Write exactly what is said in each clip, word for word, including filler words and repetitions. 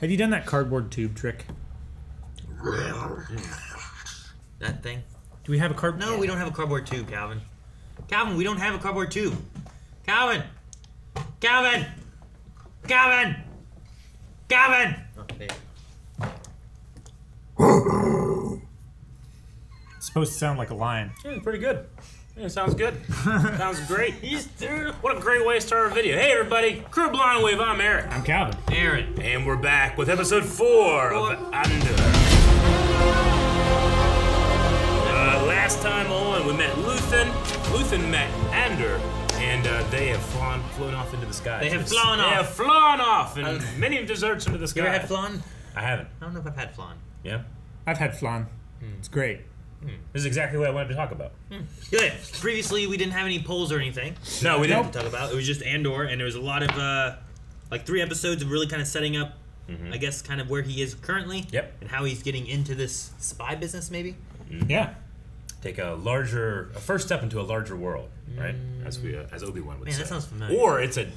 Have you done that cardboard tube trick? That thing? Do we have a cardboard? No, we don't have a cardboard tube, Calvin. Calvin, we don't have a cardboard tube. Calvin! Calvin! Calvin! Calvin! Okay. It's supposed to sound like a lion. Yeah, pretty good. Yeah, sounds good. Sounds great. What a great way to start our video. Hey, everybody. Crew Blind Wave, I'm Eric. I'm Calvin. Aaron. And we're back with episode four oh. of Andor. Uh, last time on, we met Luthen. Luthen met Andor. And uh, they have flown, flown off into the sky. They have flown off. They have flown off. And um, many have desserts into the sky. You ever had flan? I haven't. I don't know if I've had flan. Yeah? I've had flan. Mm. It's great. Hmm. This is exactly what I wanted to talk about. Hmm. Yeah, previously we didn't have any polls or anything. No, we didn't nope. talk about. It was just Andor, and there was a lot of, uh, like, three episodes of really kind of setting up, mm-hmm. I guess, kind of where he is currently. Yep. And how he's getting into this spy business, maybe. Mm-hmm. Yeah. Take a larger, a first step into a larger world, right? Mm-hmm. As we, uh, as Obi-Wan would Man, say. Man, that sounds familiar. Or it's a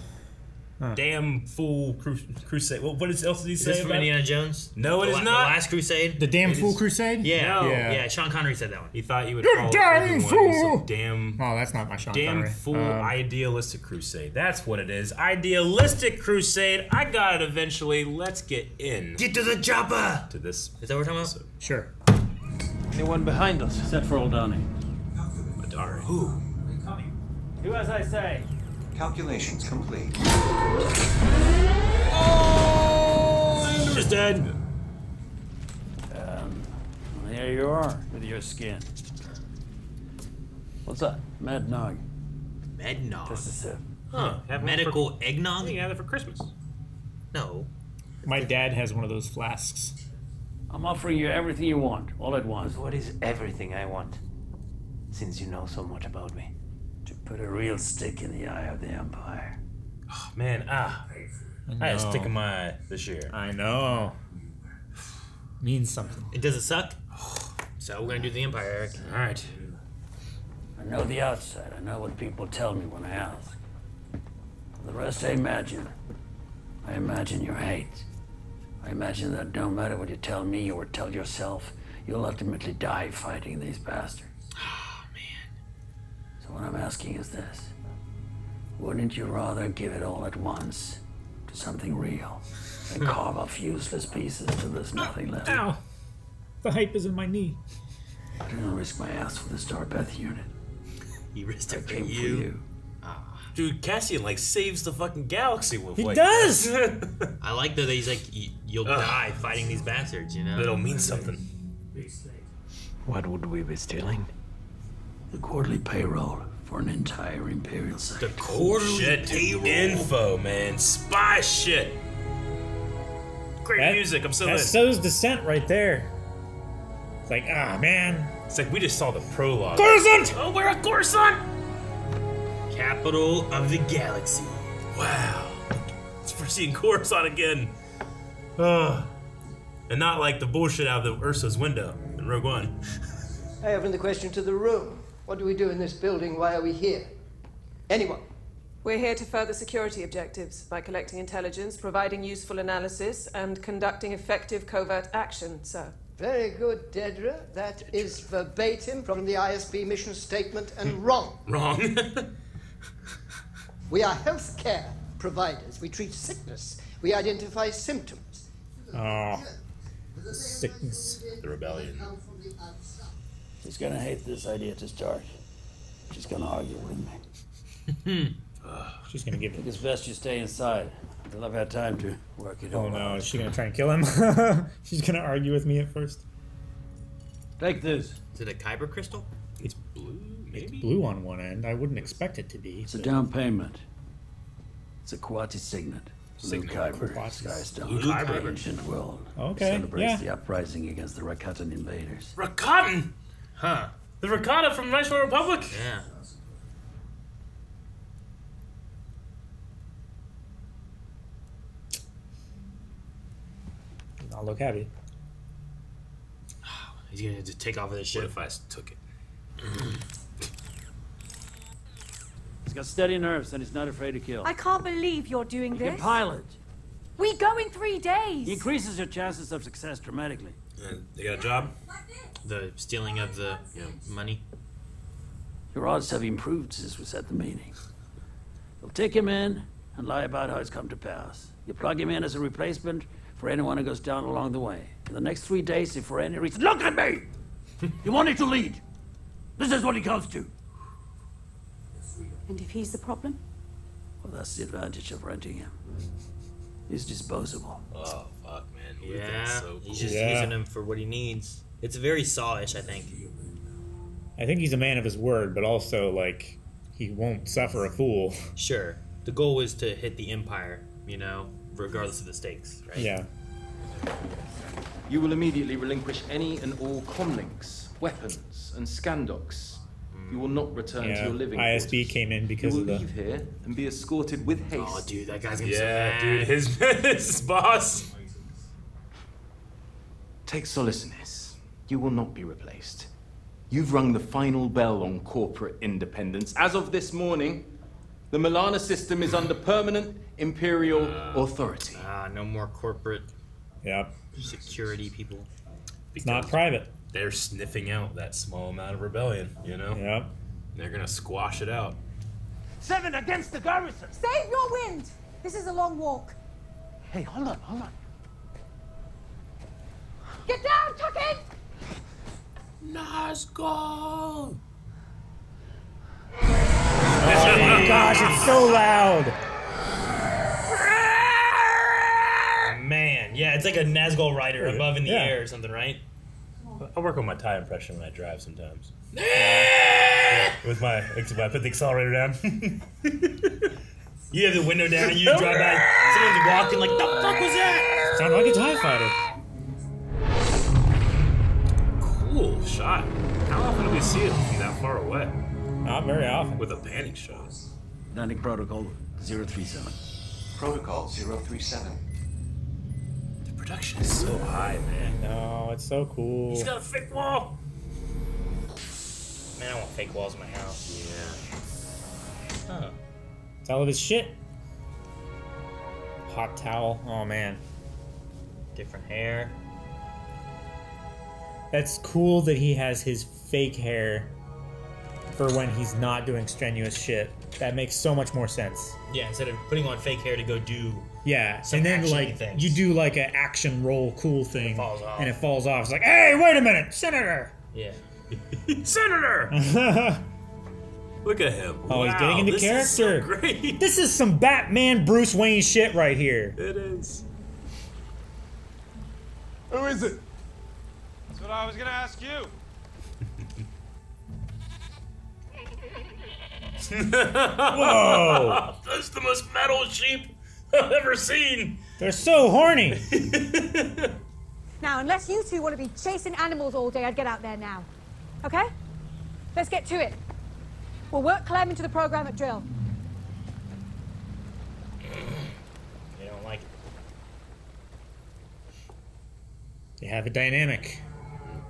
huh. damn fool cru crusade. Well, what else did he is say? Is this from about? Indiana Jones? No, it the is not. The Last Crusade. The damn it fool is... crusade. Yeah. No. yeah, yeah. Sean Connery said that one. He thought you would. You're damn fool. Damn. Oh, that's not my Sean damn Connery. Damn fool. Um, idealistic crusade. That's what it is. Idealistic crusade. I got it eventually. Let's get in. Get to the chopper. To this. Is that what we're talking about? Sure. Anyone behind us? Except for Aldani. Aldani. Who? They're coming. Do as I say. Calculations complete. Oh! Andor is dead. Um, well, there you are with your skin. What's that? Mednog. Mednog. This is it. Huh? Have medical for, eggnog? You have it for Christmas. No. My dad has one of those flasks. I'm offering you everything you want, all at once. What is everything I want? Since you know so much about me. To put a real stick in the eye of the Empire. Oh, man, ah. I, I had a stick in my eye this year. I know. Means something. It doesn't suck? So we're gonna do the Empire, Eric. Alright. I know the outside. I know what people tell me when I ask. The rest I imagine. I imagine your hate. I imagine that no matter what you tell me or tell yourself, you'll ultimately die fighting these bastards. What I'm asking is this. Wouldn't you rather give it all at once to something real and carve off useless pieces till there's nothing left? Ow! The hype is in my knee. I didn't risk my ass for the Starbeth unit. He risked it for you. you. Dude, Cassian, like, saves the fucking galaxy with, he like... He does! I like, though, that he's like, you'll Ugh. die fighting these bastards, you know? It'll mean something. What would we be stealing? The quarterly payroll for an entire Imperial site. The quarterly shit, payroll. Info, man. Spy shit. Great that, music. I'm so That in. sows dissent right there. It's like, ah, man. It's like we just saw the prologue. Coruscant! Oh, we're at Coruscant! Capital of the galaxy. Wow. It's, we're seeing Coruscant again. Uh, and not like the bullshit out of the Ursa's window in Rogue One. I open the question to the room. What do we do in this building? Why are we here? Anyone? We're here to further security objectives by collecting intelligence, providing useful analysis, and conducting effective covert action, sir. Very good, Dedra. That Dedra. is verbatim from the I S B mission statement and wrong. Wrong? We are healthcare providers. We treat sickness. We identify symptoms. Oh. Sickness. The rebellion. She's gonna hate this idea to start. She's gonna argue with me. She's gonna give it. I think it's best you stay inside until I've had time to work it all out. Oh no, is she gonna try and kill him? She's gonna argue with me at first. Take this. Is it a kyber crystal? It's blue, maybe? It's blue on one end. I wouldn't expect it to be. It's so. a down payment. It's a Kuati signet. Blue kyber. Skystone. Blue kyber. Ancient world. Okay. It celebrates yeah. the uprising against the Rakatan invaders. Rakatan? Huh. The ricotta from National Republic? Yeah. I'll look happy. He's gonna have to take off of this shit. What if I took it? He's got steady nerves and he's not afraid to kill. I can't believe you're doing you this. You're a pilot. We go in three days. It increases your chances of success dramatically. And they got a job? The stealing of the you know, money? Your odds have improved since we set the meeting. They'll take him in and lie about how it's come to pass. You plug him in as a replacement for anyone who goes down along the way. In the next three days, if for any reason... Look at me! You wanted to lead. This is what he comes to. And if he's the problem? Well, that's the advantage of renting him. He's disposable. Oh, fuck, man. Yeah, so cool. He's just yeah. using him for what he needs. It's very Saw-ish, I think. I think he's a man of his word, but also, like, he won't suffer a fool. Sure. The goal is to hit the Empire, you know, regardless of the stakes, right? Yeah. You will immediately relinquish any and all comlinks, weapons, and scandocs. You will not return yeah. to your living I S B quarters. Came in because you will of the... leave here and be escorted with haste. Oh, dude, that guy's gonna be so bad. Yeah, dude, his, his boss. Take solace in this. You will not be replaced. You've rung the final bell on corporate independence. As of this morning, the Milana system is under permanent imperial uh, authority. Ah, uh, no more corporate yep. security people. It's not private. They're sniffing out that small amount of rebellion, you know? Yep. They're gonna squash it out. Seven against the garrison! Save your wind! This is a long walk. Hey, hold on, hold on. Get down, Tuckin! Nazgul! Oh my gosh, it's so loud! Man, yeah, it's like a Nazgul rider above in the yeah. air or something, right? I work on my T I E impression when I drive sometimes. Uh, yeah, with my, I put the accelerator down. You have the window down, you drive by, someone's walking like, the fuck was that? Sound like a T I E fighter. Cool shot. How often do we see it from that far away? Not very often. With a panic shot. Landing protocol zero three seven. Protocol zero three seven. Production is so high, man. No, it's so cool. He's got a fake wall. Man, I want fake walls in my house. Yeah. Huh. It's all of his shit. Hot towel. Oh man. Different hair. That's cool that he has his fake hair for when he's not doing strenuous shit. That makes so much more sense. Yeah, instead of putting on fake hair to go do yeah, some and then like things. You do like an action roll cool thing, it falls off. and it falls off. It's like, hey, wait a minute, Senator! Yeah, Senator! Look at him! Oh, wow, he's getting into this character. Is so great. This is some Batman Bruce Wayne shit right here. It is. Who is it? That's what I was gonna ask you. Whoa! That's the most metal sheep I've ever seen. They're so horny. Now, unless you two want to be chasing animals all day, I'd get out there now. Okay? Let's get to it. We'll work Clem into the program at drill. They don't like it. They have a dynamic.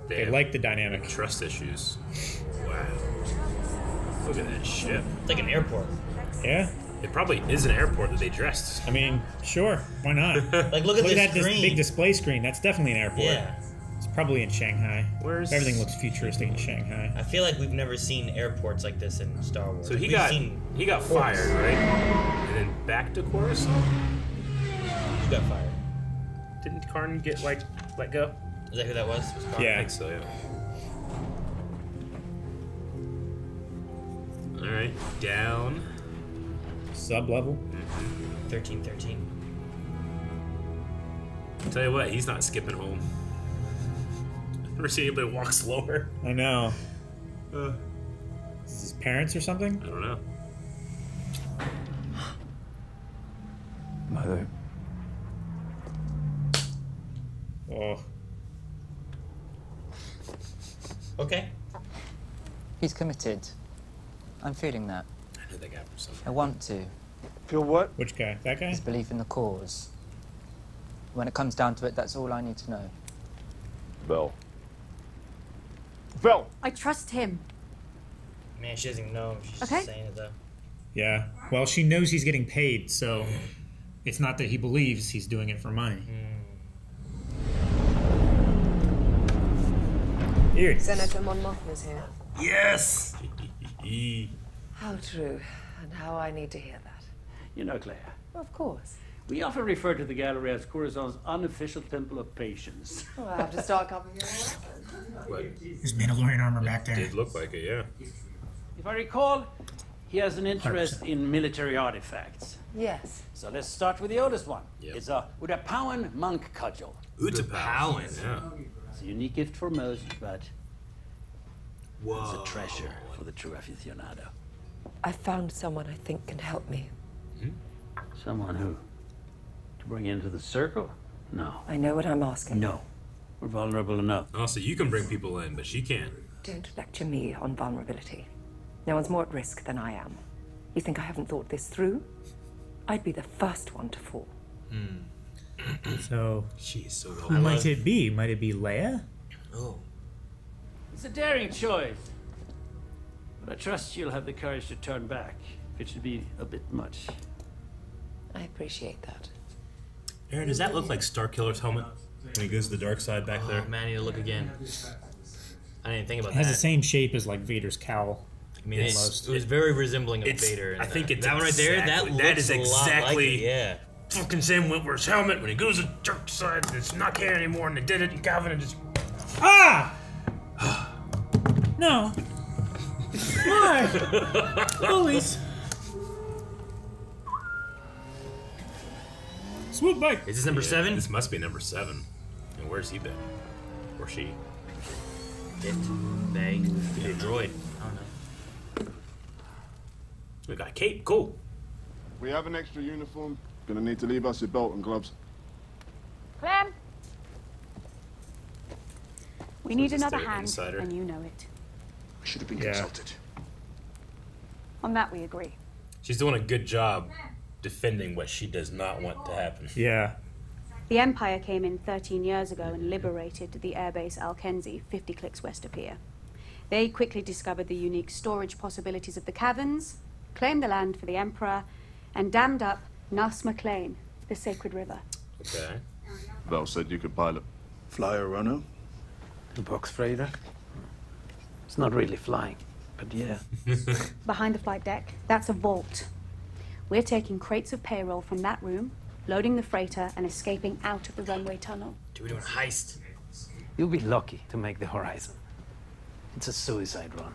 They, they like the dynamic. Trust issues. Wow. Look at that ship. It's like an airport. Yeah. It probably is an airport that they dressed. I mean, sure. Why not? Like, look at look this at that screen. Dis big display screen. That's definitely an airport. Yeah. It's probably in Shanghai. Where's... Everything looks futuristic in Shanghai. I feel like we've never seen airports like this in Star Wars. So he we've got seen he got ports. fired, right? And then back to Coruscant? He got fired. Didn't Karn get, like, let go? Is that who that was? was Karn? Yeah. I think so, yeah. All right, down. Sub level. Thirteen, thirteen. I'll tell you what, he's not skipping home. I've never seen anybody walk slower. I know. Uh, Is his parents or something? I don't know. Mother. Oh. Okay. He's committed. I'm feeling that. I know that guy from somewhere. I want to. Feel what? Which guy? That guy? His belief in the cause. When it comes down to it, that's all I need to know. Bell. Bell! I trust him. Man, she doesn't even know him. She's okay. just saying it, though. Yeah. Well, she knows he's getting paid, so... It's not that he believes, he's doing it for money. Mm. Here it is. Senator Mon Mothma's here. Yes! How true, and how I need to hear that. You know, Claire. Well, of course. We often refer to the gallery as Coruscant's unofficial temple of patience. Oh, I have to start copying it. There's Mandalorian armor it back there. Did look like it, yeah. If I recall, he has an interest one hundred percent in military artifacts. Yes. So let's start with the oldest one. Yep. It's a Utapauan monk cudgel. Utapauan, yeah. It's a unique gift for most, but whoa, it's a treasure for the true aficionado. I found someone I think can help me. Hmm? Someone who? To bring into the circle? No. I know what I'm asking. No. We're vulnerable enough. Oh, so you can bring people in, but she can't. Don't lecture me on vulnerability. No one's more at risk than I am. You think I haven't thought this through? I'd be the first one to fall. Mm. So, she's so well who might it be? Might it be Leia? Oh. It's a daring choice. But I trust you'll have the courage to turn back if it should be a bit much. I appreciate that. Aaron, does that look like Starkiller's helmet? When he goes to the dark side back oh, there? Man, I need to look again. I didn't think about it that. It has the same shape as like Vader's cowl. I mean, it's, it was very resembling of Vader. I think it's that one right there. That looks that is exactly yeah. Fucking Sam Wentworth's helmet when he goes to the dark side. It's not here anymore, and they did it. And Calvin and just ah no why bullies swoop back. Is this number yeah, seven? This must be number seven. And where's he been? Or she? Bit bang yeah. droid. I don't know. We got a cape, cool. We have an extra uniform. Gonna need to leave us your belt and gloves. Clem! We so need another hand, insider. And you know it. I should have been yeah. consulted. On that we agree. She's doing a good job defending what she does not want to happen. Yeah. The Empire came in thirteen years ago and liberated the airbase Al-Kenzi, fifty clicks west of here. They quickly discovered the unique storage possibilities of the caverns, claimed the land for the Emperor, and dammed up Nas McLean, the Sacred River. Okay. Val said you could pilot. Flyer runner? The box freighter? It's not really flying, but yeah. Behind the flight deck, that's a vault. We're taking crates of payroll from that room, loading the freighter, and escaping out of the runway tunnel. Do we do a heist? You'll be lucky to make the horizon. It's a suicide run.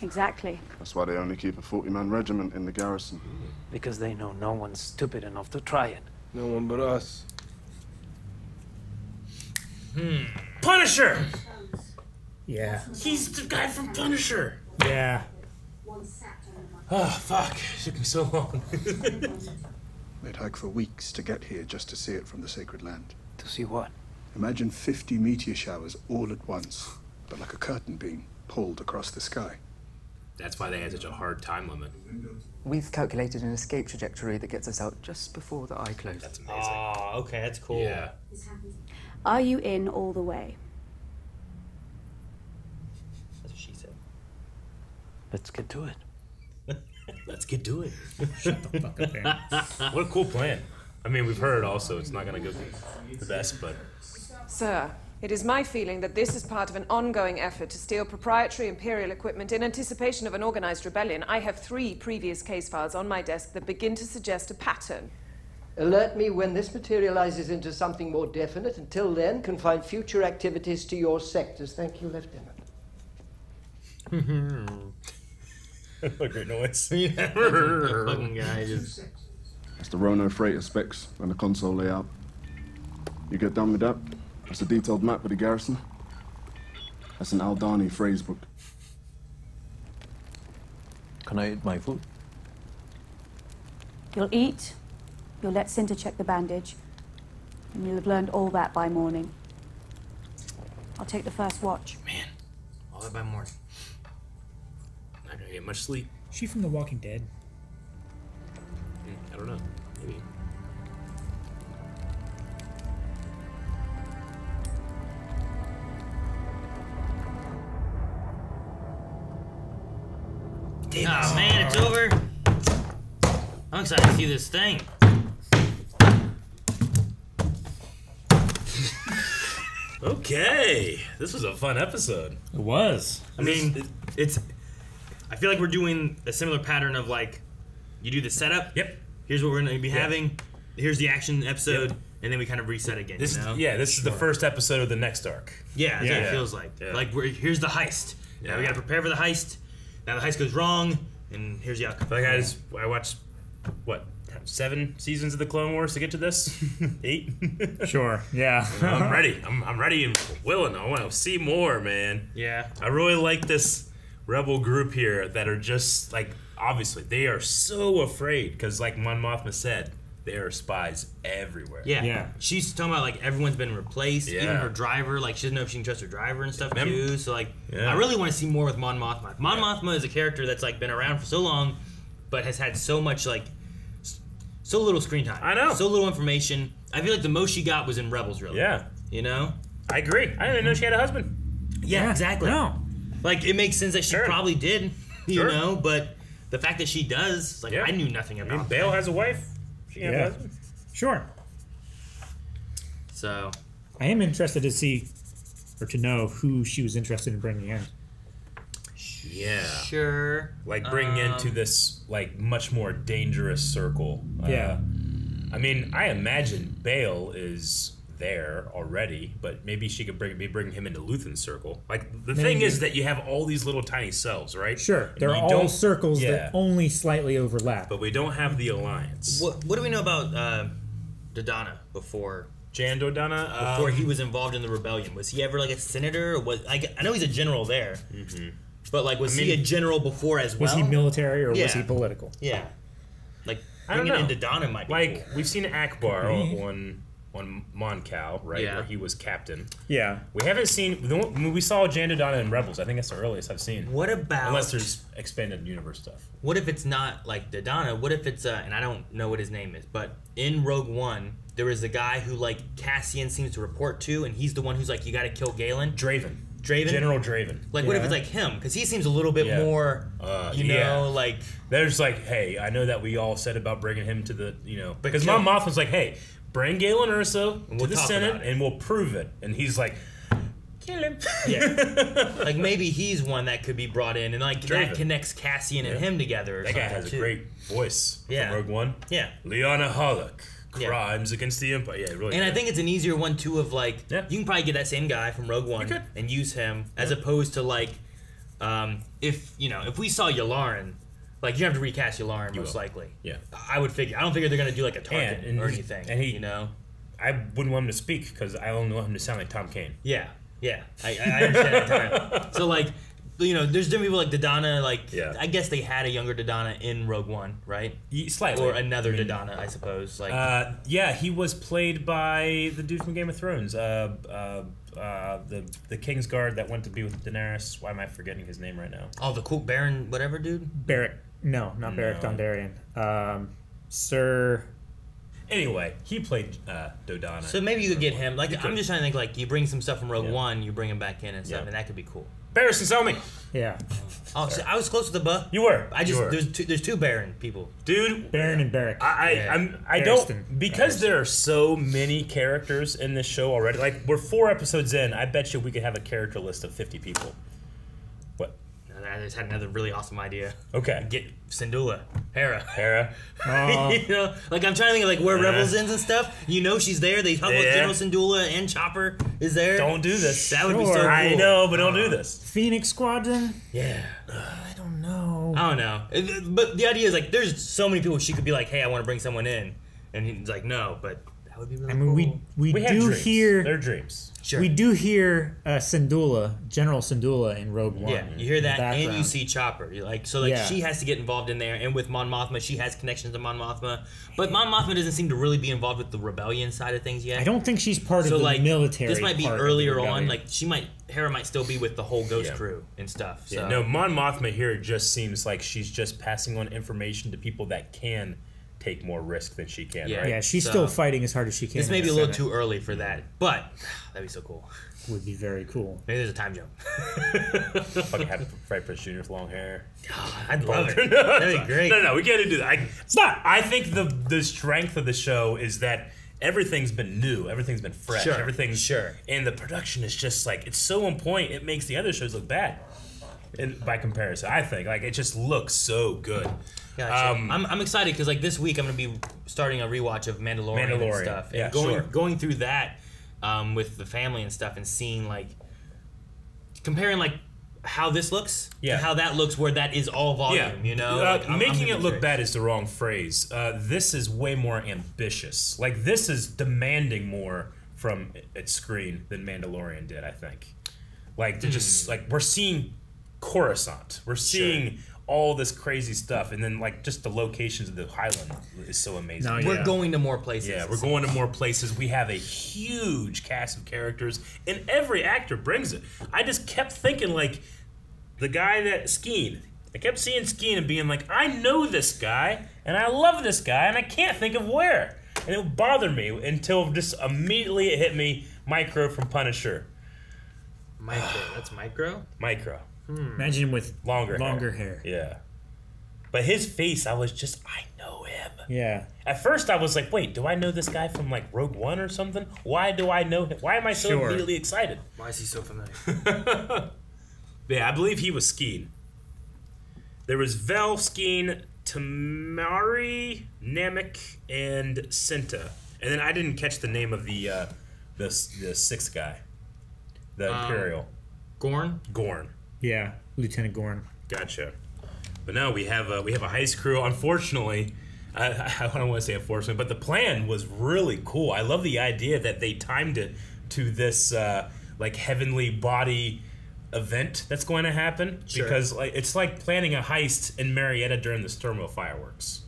Exactly. That's why they only keep a forty-man regiment in the garrison. Because they know no one's stupid enough to try it. No one but us. Hmm. Punisher! Yeah. He's the guy from Punisher! Yeah. Oh, fuck. It took me so long. They'd hike for weeks to get here just to see it from the sacred land. To see what? Imagine fifty meteor showers all at once, but like a curtain beam pulled across the sky. That's why they had such a hard time limit. We've calculated an escape trajectory that gets us out just before the eye closes. That's amazing. Oh, okay, that's cool. Yeah. Are you in all the way? That's what she said. Let's get to it. Let's get to it. Shut the fuck up, man. What a cool plan. I mean, we've heard also it's not going to go the best, but... Sir, it is my feeling that this is part of an ongoing effort to steal proprietary Imperial equipment in anticipation of an organized rebellion. I have three previous case files on my desk that begin to suggest a pattern. Alert me when this materializes into something more definite. Until then, confine future activities to your sectors. Thank you, Lieutenant. That's a great noise. It's the Rono freighter specs and the console layout. You get done with that? That's a detailed map of the garrison. That's an Aldani phrase book. Can I eat my food? You'll eat, you'll let Cinta check the bandage, and you'll have learned all that by morning. I'll take the first watch. Man, all that by morning. Not gonna get much sleep. Is she from The Walking Dead? I don't know, maybe. Oh man, it's over. I'm excited to see this thing. Okay, this was a fun episode. It was. I mean, it, it's. I feel like we're doing a similar pattern of like, you do the setup. Yep. Here's what we're going to be yep. having. Here's the action episode, yep. and then we kind of reset again. This, you know? Yeah, this sure. is the first episode of the next arc. Yeah, that's yeah. what it feels like. Yeah. Like we're, here's the heist. Yeah. Now we got to prepare for the heist. Now the heist goes wrong, and here's the outcome. Like I just, I watched what. Seven seasons of the Clone Wars to get to this? Eight? Sure, yeah. I'm ready. I'm, I'm ready and willing. I want to see more, man. Yeah. I really like this rebel group here that are just, like, obviously, they are so afraid because, like Mon Mothma said, there are spies everywhere. Yeah. yeah. She's talking about, like, everyone's been replaced. Yeah. Even her driver, like, she doesn't know if she can trust her driver and stuff, Remember? too. So, like, yeah. I really want to see more with Mon Mothma. Mon yeah. Mothma is a character that's, like, been around for so long but has had so much, like, so little screen time. I know. So little information. I feel like the most she got was in Rebels, really. Yeah. You know? I agree. I didn't even know she had a husband. Yeah, yeah exactly. No. Like, it makes sense that she sure. probably did, you sure. know, but the fact that she does, like, yeah. I knew nothing about I mean, Bale that. has a wife. She can yeah. have a husband. Sure. So. I am interested to see, or to know, who she was interested in bringing in. Yeah. Sure. Like bringing um, into this like much more dangerous circle. Yeah. Uh, I mean, I imagine Bale is there already, but maybe she could bring be bringing him into Luthen's circle. Like the maybe. thing is that you have all these little tiny cells, right? Sure. And They're all circles yeah. that only slightly overlap. But we don't have the alliance. What, what do we know about uh, Dodonna before? Jan Dodonna before um, he was involved in the rebellion? Was he ever like a senator? Or was like I know he's a general there. Mm-hmm. But, like, was I mean, he a general before as well? Was he military or yeah. was he political? Yeah. Like, I don't know. Into Dodonna might be Like, cool. we've seen Akbar on, on Mon Cal, right? Yeah. Where he was captain. Yeah. We haven't seen... We saw Jan Dodonna in Rebels. I think that's the earliest I've seen. What about... Unless there's expanded universe stuff. What if it's not, like, Dodonna? What if it's... Uh, and I don't know what his name is, but in Rogue One, there is a guy who, like, Cassian seems to report to, and he's the one who's like, you gotta kill Galen. Draven. Draven? General Draven. Like, yeah. what if it's like him? Because he seems a little bit yeah. more, uh, you know, yeah. like... There's like, hey, I know that we all said about bringing him to the, you know... Because Mon Mothma was like, hey, bring Galen Erso to we'll the Senate and we'll prove it. And he's like, kill him. Yeah. Like, maybe he's one that could be brought in. And, like, Draven. that connects Cassian yeah. and him together or That guy has too. a great voice yeah. from Rogue One. Yeah. Liana Halleck. Crimes yeah. against the Empire. Yeah, really. And good. I think it's an easier one, too, of, like, yeah. you can probably get that same guy from Rogue One and use him, yeah. as opposed to, like, um, if, you know, if we saw Yularen, like, you have to recast Yularen, most will. likely. Yeah. I would figure, I don't figure they're going to do, like, a target and, and or anything, and he, you know? I wouldn't want him to speak, because I only want him to sound like Tom Kane. Yeah. Yeah. I, I understand entirely. So, like, you know, there's different people like Dodonna, like, yeah. I guess they had a younger Dodonna in Rogue One, right? Slightly. Or another I mean, Dodonna, I suppose. Like, uh, yeah, he was played by the dude from Game of Thrones, uh, uh, uh, the the Kingsguard that went to be with Daenerys. Why am I forgetting his name right now? Oh, the cool Baron whatever dude? Barrick. No, not no. Barrick Dondarrion. Um, Sir... Anyway, he played uh, Dodonna. So maybe you could get him. Like, you I'm could. just trying to think, like, you bring some stuff from Rogue yeah. One, you bring him back in and stuff, yeah. and that could be cool. Barristan sell me. Yeah. Oh, so I was close to the buff. You were. I just were. there's two, there's two Baron people. Dude, Baron and Barrick. I I, yeah. I'm, I don't because Barristan. there are so many characters in this show already. Like we're four episodes in. I bet you we could have a character list of fifty people. What? I just had another really awesome idea. Okay. Get Syndulla, Hera, Hera. Uh, you know, like I'm trying to think of like where uh, Rebels ends and stuff. You know, she's there. They talk about yeah. General Syndulla and Chopper is there. Don't do this. That sure. would be so cool. I know, but don't uh, do this. Phoenix Squadron. Yeah. Uh, I don't know. I don't know. It, but the idea is like, there's so many people she could be like, hey, I want to bring someone in, and he's like, no, but that would be really. I mean, cool. we we, we do dreams. hear their dreams. Sure. We do hear uh, Syndulla, General Syndulla in Rogue One. Yeah, you hear that, and you see Chopper. You're like so, like yeah. she has to get involved in there, and with Mon Mothma, she has connections to Mon Mothma. But Mon Mothma doesn't seem to really be involved with the rebellion side of things yet. I don't think she's part so, of the like, military. This might be earlier on. Like she might, Hera might still be with the whole Ghost yeah. crew and stuff. So. Yeah, no, Mon Mothma here just seems like she's just passing on information to people that can take more risk than she can, yeah. right? Yeah, she's so, still fighting as hard as she can. This may be a little too early for that, but that'd be so cool. Would be very cool. Maybe there's a time jump. Fucking have Fred Prinze Junior with long hair. God, I'd love it. No, that'd be great. No, no, we can't do that. I, it's not. I think the the strength of the show is that everything's been new, everything's been fresh, sure. everything's sure. And the production is just like, it's so on point, it makes the other shows look bad. And by comparison, I think like it just looks so good. Gotcha. Um, I'm I'm excited because like this week I'm gonna be starting a rewatch of Mandalorian, Mandalorian. and stuff, and yeah, going sure. going through that um, with the family and stuff, and seeing like comparing like how this looks, yeah, to how that looks, where that is all volume, yeah. you know. Uh, like, I'm, making I'm it look bad is the wrong phrase. Uh, this is way more ambitious. Like this is demanding more from its screen than Mandalorian did. I think, like to mm. just like we're seeing Coruscant. We're seeing sure. all this crazy stuff, and then like just the locations of the Highland is so amazing. No, yeah. We're going to more places. Yeah, we're going to more places. We have a huge cast of characters, and every actor brings it. I just kept thinking like the guy that Skeen. I kept seeing Skeen and being like, I know this guy, and I love this guy, and I can't think of where. And it bothered me until just immediately it hit me. Micro from Punisher. Micro. That's Micro. Micro. Hmm. Imagine him with longer, longer hair. hair. Yeah, but his face, I was just, I know him. Yeah. At first, I was like, wait, do I know this guy from like Rogue One or something? Why do I know him? Why am I so sure. immediately excited? Why is he so familiar? Yeah, I believe he was Skeen. There was Vel, Skeen, Tamari, Namek, and Sinta, and then I didn't catch the name of the uh, the the sixth guy, the um, Imperial. Gorn. Gorn. Yeah, Lieutenant Gorn. Gotcha. But now we have a, we have a heist crew. Unfortunately, I, I don't want to say unfortunately, but the plan was really cool. I love the idea that they timed it to this uh, like heavenly body event that's going to happen sure. because like it's like planning a heist in Marietta during the Stormwell fireworks.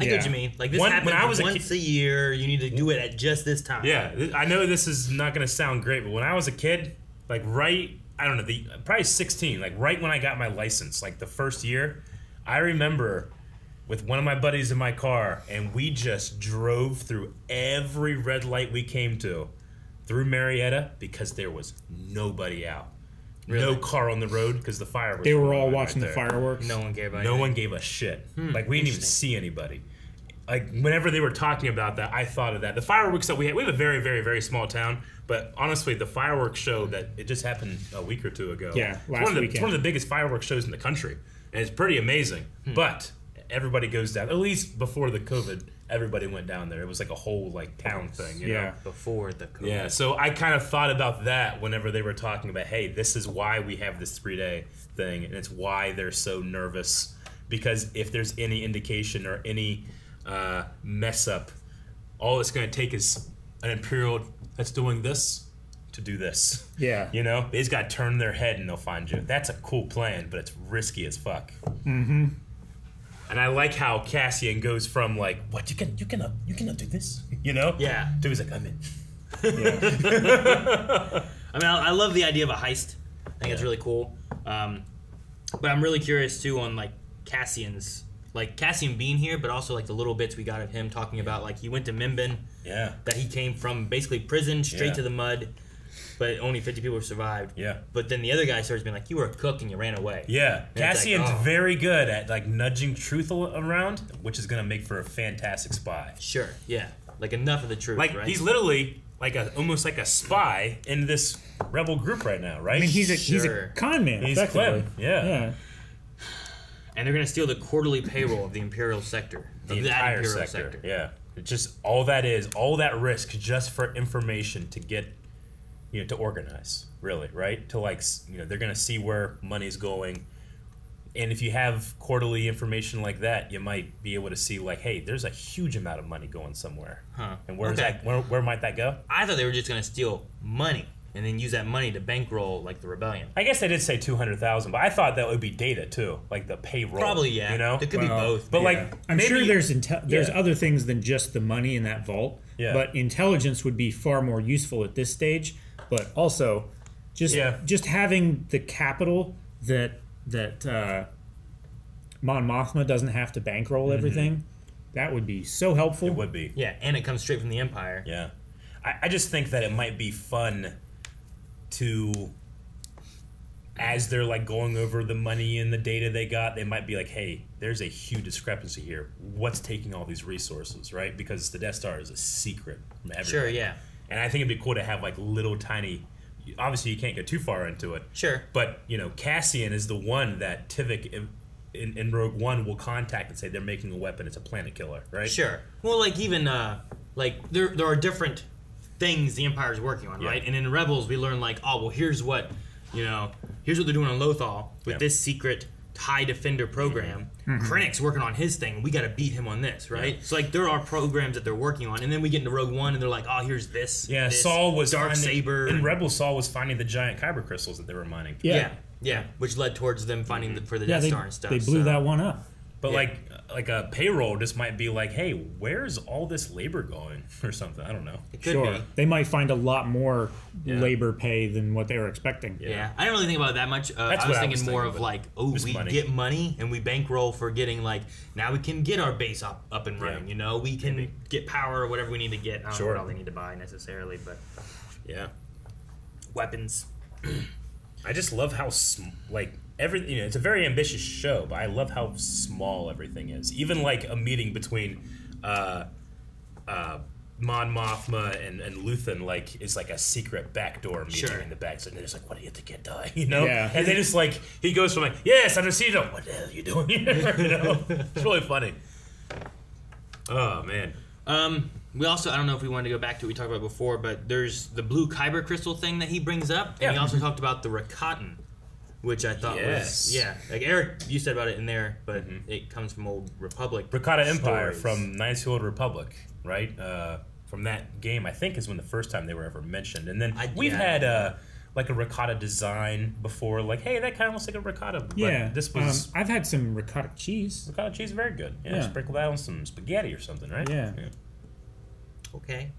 I yeah. get what you mean. Like this One, happens when I was once a, a year. You need to do it at just this time. Yeah, I know this is not going to sound great, but when I was a kid, like right. I don't know, the probably sixteen, like right when I got my license, like the first year, I remember with one of my buddies in my car, and we just drove through every red light we came to through Marietta because there was nobody out. Really? No car on the road because the fireworks. They were all watching right the fireworks. No one gave a No one gave a shit. Hmm, like we didn't even see anybody. Like whenever they were talking about that, I thought of that. The fireworks that we had, we have a very, very, very small town, but honestly, the fireworks show that it just happened a week or two ago. Yeah, last it's one of the, weekend. It's one of the biggest fireworks shows in the country, and it's pretty amazing. Hmm. But everybody goes down. At least before the COVID, everybody went down there. It was like a whole like town thing. You yeah, know? Before the COVID. Yeah, so I kind of thought about that whenever they were talking about, hey, this is why we have this three-day thing, and it's why they're so nervous because if there's any indication or any Uh, mess up, all it's going to take is an Imperial that's doing this to do this. Yeah. You know? They just got to turn their head and they'll find you. That's a cool plan, but it's risky as fuck. Mm-hmm. And I like how Cassian goes from like, what, you can, you cannot, you cannot do this? You know? Yeah. To he's like, I'm in. Yeah. I mean, I, I love the idea of a heist. I think yeah. it's really cool. Um, but I'm really curious, too, on like Cassian's Like Cassian being here, but also like the little bits we got of him talking about like he went to Mimban, yeah, that he came from basically prison straight yeah. to the mud, but only fifty people survived. Yeah, but then the other guy starts being like, "You were a cook and you ran away." Yeah, and Cassian's like, oh. very good at like nudging truth around, which is gonna make for a fantastic spy. Sure. Yeah, like enough of the truth. Like right? he's literally like a almost like a spy in this rebel group right now, right? I mean, he's a sure. he's a con man. He's Clem. Yeah. yeah. And they're going to steal the quarterly payroll of the Imperial sector. The entire Imperial sector. sector. Yeah. It's just all that is, all that risk just for information to get, you know, to organize, really, right? To like, you know, they're going to see where money's going. And if you have quarterly information like that, you might be able to see like, hey, there's a huge amount of money going somewhere. Huh. And where's okay. that, where, where might that go? I thought they were just going to steal money and then use that money to bankroll like the rebellion. I guess they did say two hundred thousand, but I thought that would be data too, like the payroll. Probably, yeah. You know, it could well, be both. But yeah. like, I'm maybe, sure there's yeah. there's other things than just the money in that vault. Yeah. But intelligence would be far more useful at this stage. But also, just yeah. just having the capital that that uh, Mon Mothma doesn't have to bankroll mm-hmm. everything, that would be so helpful. It would be. Yeah, and it comes straight from the Empire. Yeah, I, I just think that it might be fun to as they're like going over the money and the data they got, they might be like, hey, there's a huge discrepancy here. What's taking all these resources, right? Because the Death Star is a secret from everyone. Sure, yeah. And I think it'd be cool to have like little tiny, obviously you can't go too far into it. Sure. But, you know, Cassian is the one that Tivik in, in, in Rogue One will contact and say they're making a weapon. It's a planet killer, right? Sure. Well, like even, uh, like there, there are different things the Empire's working on, yeah. right? And in Rebels, we learn like, oh, well, here's what, you know, here's what they're doing on Lothal with yeah. this secret TIE Defender program. Mm-hmm. Krennic's working on his thing. We got to beat him on this, right? Yeah. So like there are programs that they're working on, and then we get into Rogue One, and they're like, "Oh, here's this." Yeah, this, Saul was Dark finding, Saber, and Rebel Saul was finding the giant kyber crystals that they were mining. Yeah, yeah, yeah. which led towards them finding mm-hmm. the, for the yeah, Death they, Star and stuff. They blew so. that one up. But yeah. like, like a payroll just might be like, "Hey, where's all this labor going?" or something. I don't know. It could sure, be. They might find a lot more yeah. labor pay than what they were expecting. Yeah, yeah. I didn't really think about it that much. Uh, I was thinking I was more thinking, of like, "Oh, we money. get money and we bankroll for getting like now we can get our base up up and running. Yeah. You know, we can Maybe. get power or whatever we need to get. I don't sure. know what all they need to buy necessarily, but yeah, weapons. I just love how sm like. Every, you know, it's a very ambitious show, but I love how small everything is. Even like a meeting between uh, uh, Mon Mothma and, and Luthen, like, is like a secret backdoor meeting sure. in the back. So they're just like, "What do you think you die?" You know, yeah. and they just like he goes from like, "Yes, I'm a Cedar." What the hell are you doing here? You know, it's really funny. Oh man. Um, we also, I don't know if we wanted to go back to what we talked about before, but there's the blue kyber crystal thing that he brings up, and yeah. he also talked about the Rakatan. Which I thought yes. was, yeah, like Eric, you said about it in there, but mm-hmm. it comes from old Republic. Rakata Empire from Knights of the Old Republic, right? Uh, from that game, I think, is when the first time they were ever mentioned. And then I, we've yeah. had uh, like a Rakata design before, like, hey, that kind of looks like a Rakata. But yeah. this was. Um, I've had some Rakata cheese. Rakata cheese, very good. Yeah, yeah. Sprinkle that on some spaghetti or something, right? Yeah. yeah. Okay.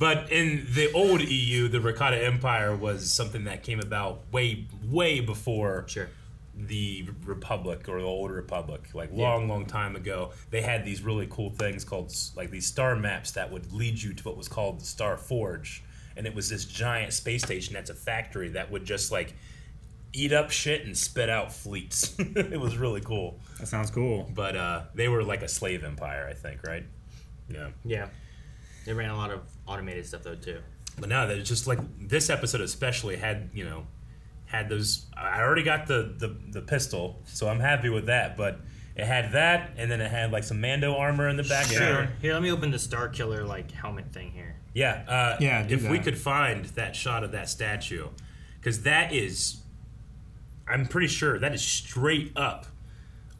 But in the old E U, the Rakata Empire was something that came about way, way before sure. the Republic or the old Republic. Like long, yeah. long time ago, they had these really cool things called like these star maps that would lead you to what was called the Star Forge, and it was this giant space station that's a factory that would just like eat up shit and spit out fleets. It was really cool. That sounds cool. But uh, they were like a slave empire, I think, right? Yeah. Yeah. They ran a lot of automated stuff though too. But now that it's just like this episode especially had, you know, had those. I already got the, the the pistol, so I'm happy with that. But it had that, and then it had like some Mando armor in the background. Sure. Here, let me open the Starkiller like helmet thing here. Yeah, uh, yeah. If that. we could find that shot of that statue, because that is, I'm pretty sure that is straight up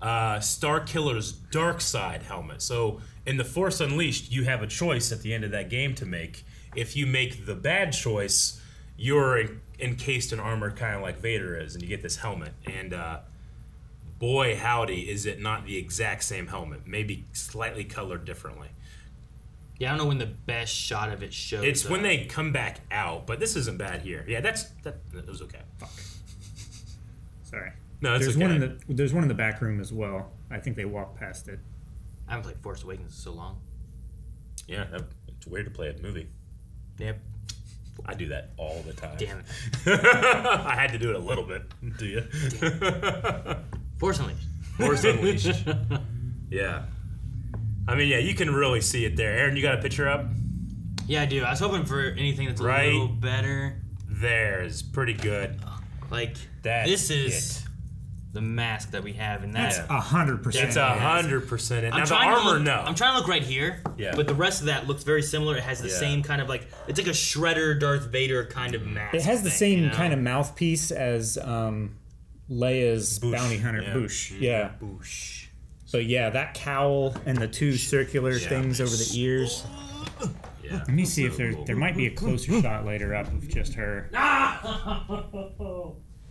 uh, Starkiller's dark side helmet. So. In The Force Unleashed, you have a choice at the end of that game to make. If you make the bad choice, you're en encased in armor kind of like Vader is, and you get this helmet. And uh, boy howdy, is it not the exact same helmet. Maybe slightly colored differently. Yeah, I don't know when the best shot of it shows. It's up. When they come back out, but this isn't bad here. Yeah, that's that, that was okay. Fuck. Sorry. No, it's there's okay. One in the, there's one in the back room as well. I think they walked past it. I haven't played Force Awakens in so long. Yeah, that, it's weird to play a movie. Yep. I do that all the time. Damn it. I had to do it a little bit. Do you? Force Unleashed. Force Unleashed. Yeah. I mean, yeah, you can really see it there. Aaron, you got a picture up? Yeah, I do. I was hoping for anything that's a right little better. There is pretty good. Like, that. This is... It. The mask that we have in that. That's one hundred percent. That's one hundred percent. Now, the armor, look, no. I'm trying to look right here, yeah. but the rest of that looks very similar. It has the yeah. same kind of like, it's like a Shredder Darth Vader kind of mask. It has the thing, same you know? kind of mouthpiece as um, Leia's Boosh. bounty hunter, yeah. Boosh. Yeah. Boosh. So, yeah, that cowl and the two circular yeah. things over the ears. Yeah. Let me see if there, there might be a closer shot later up of just her. Ah!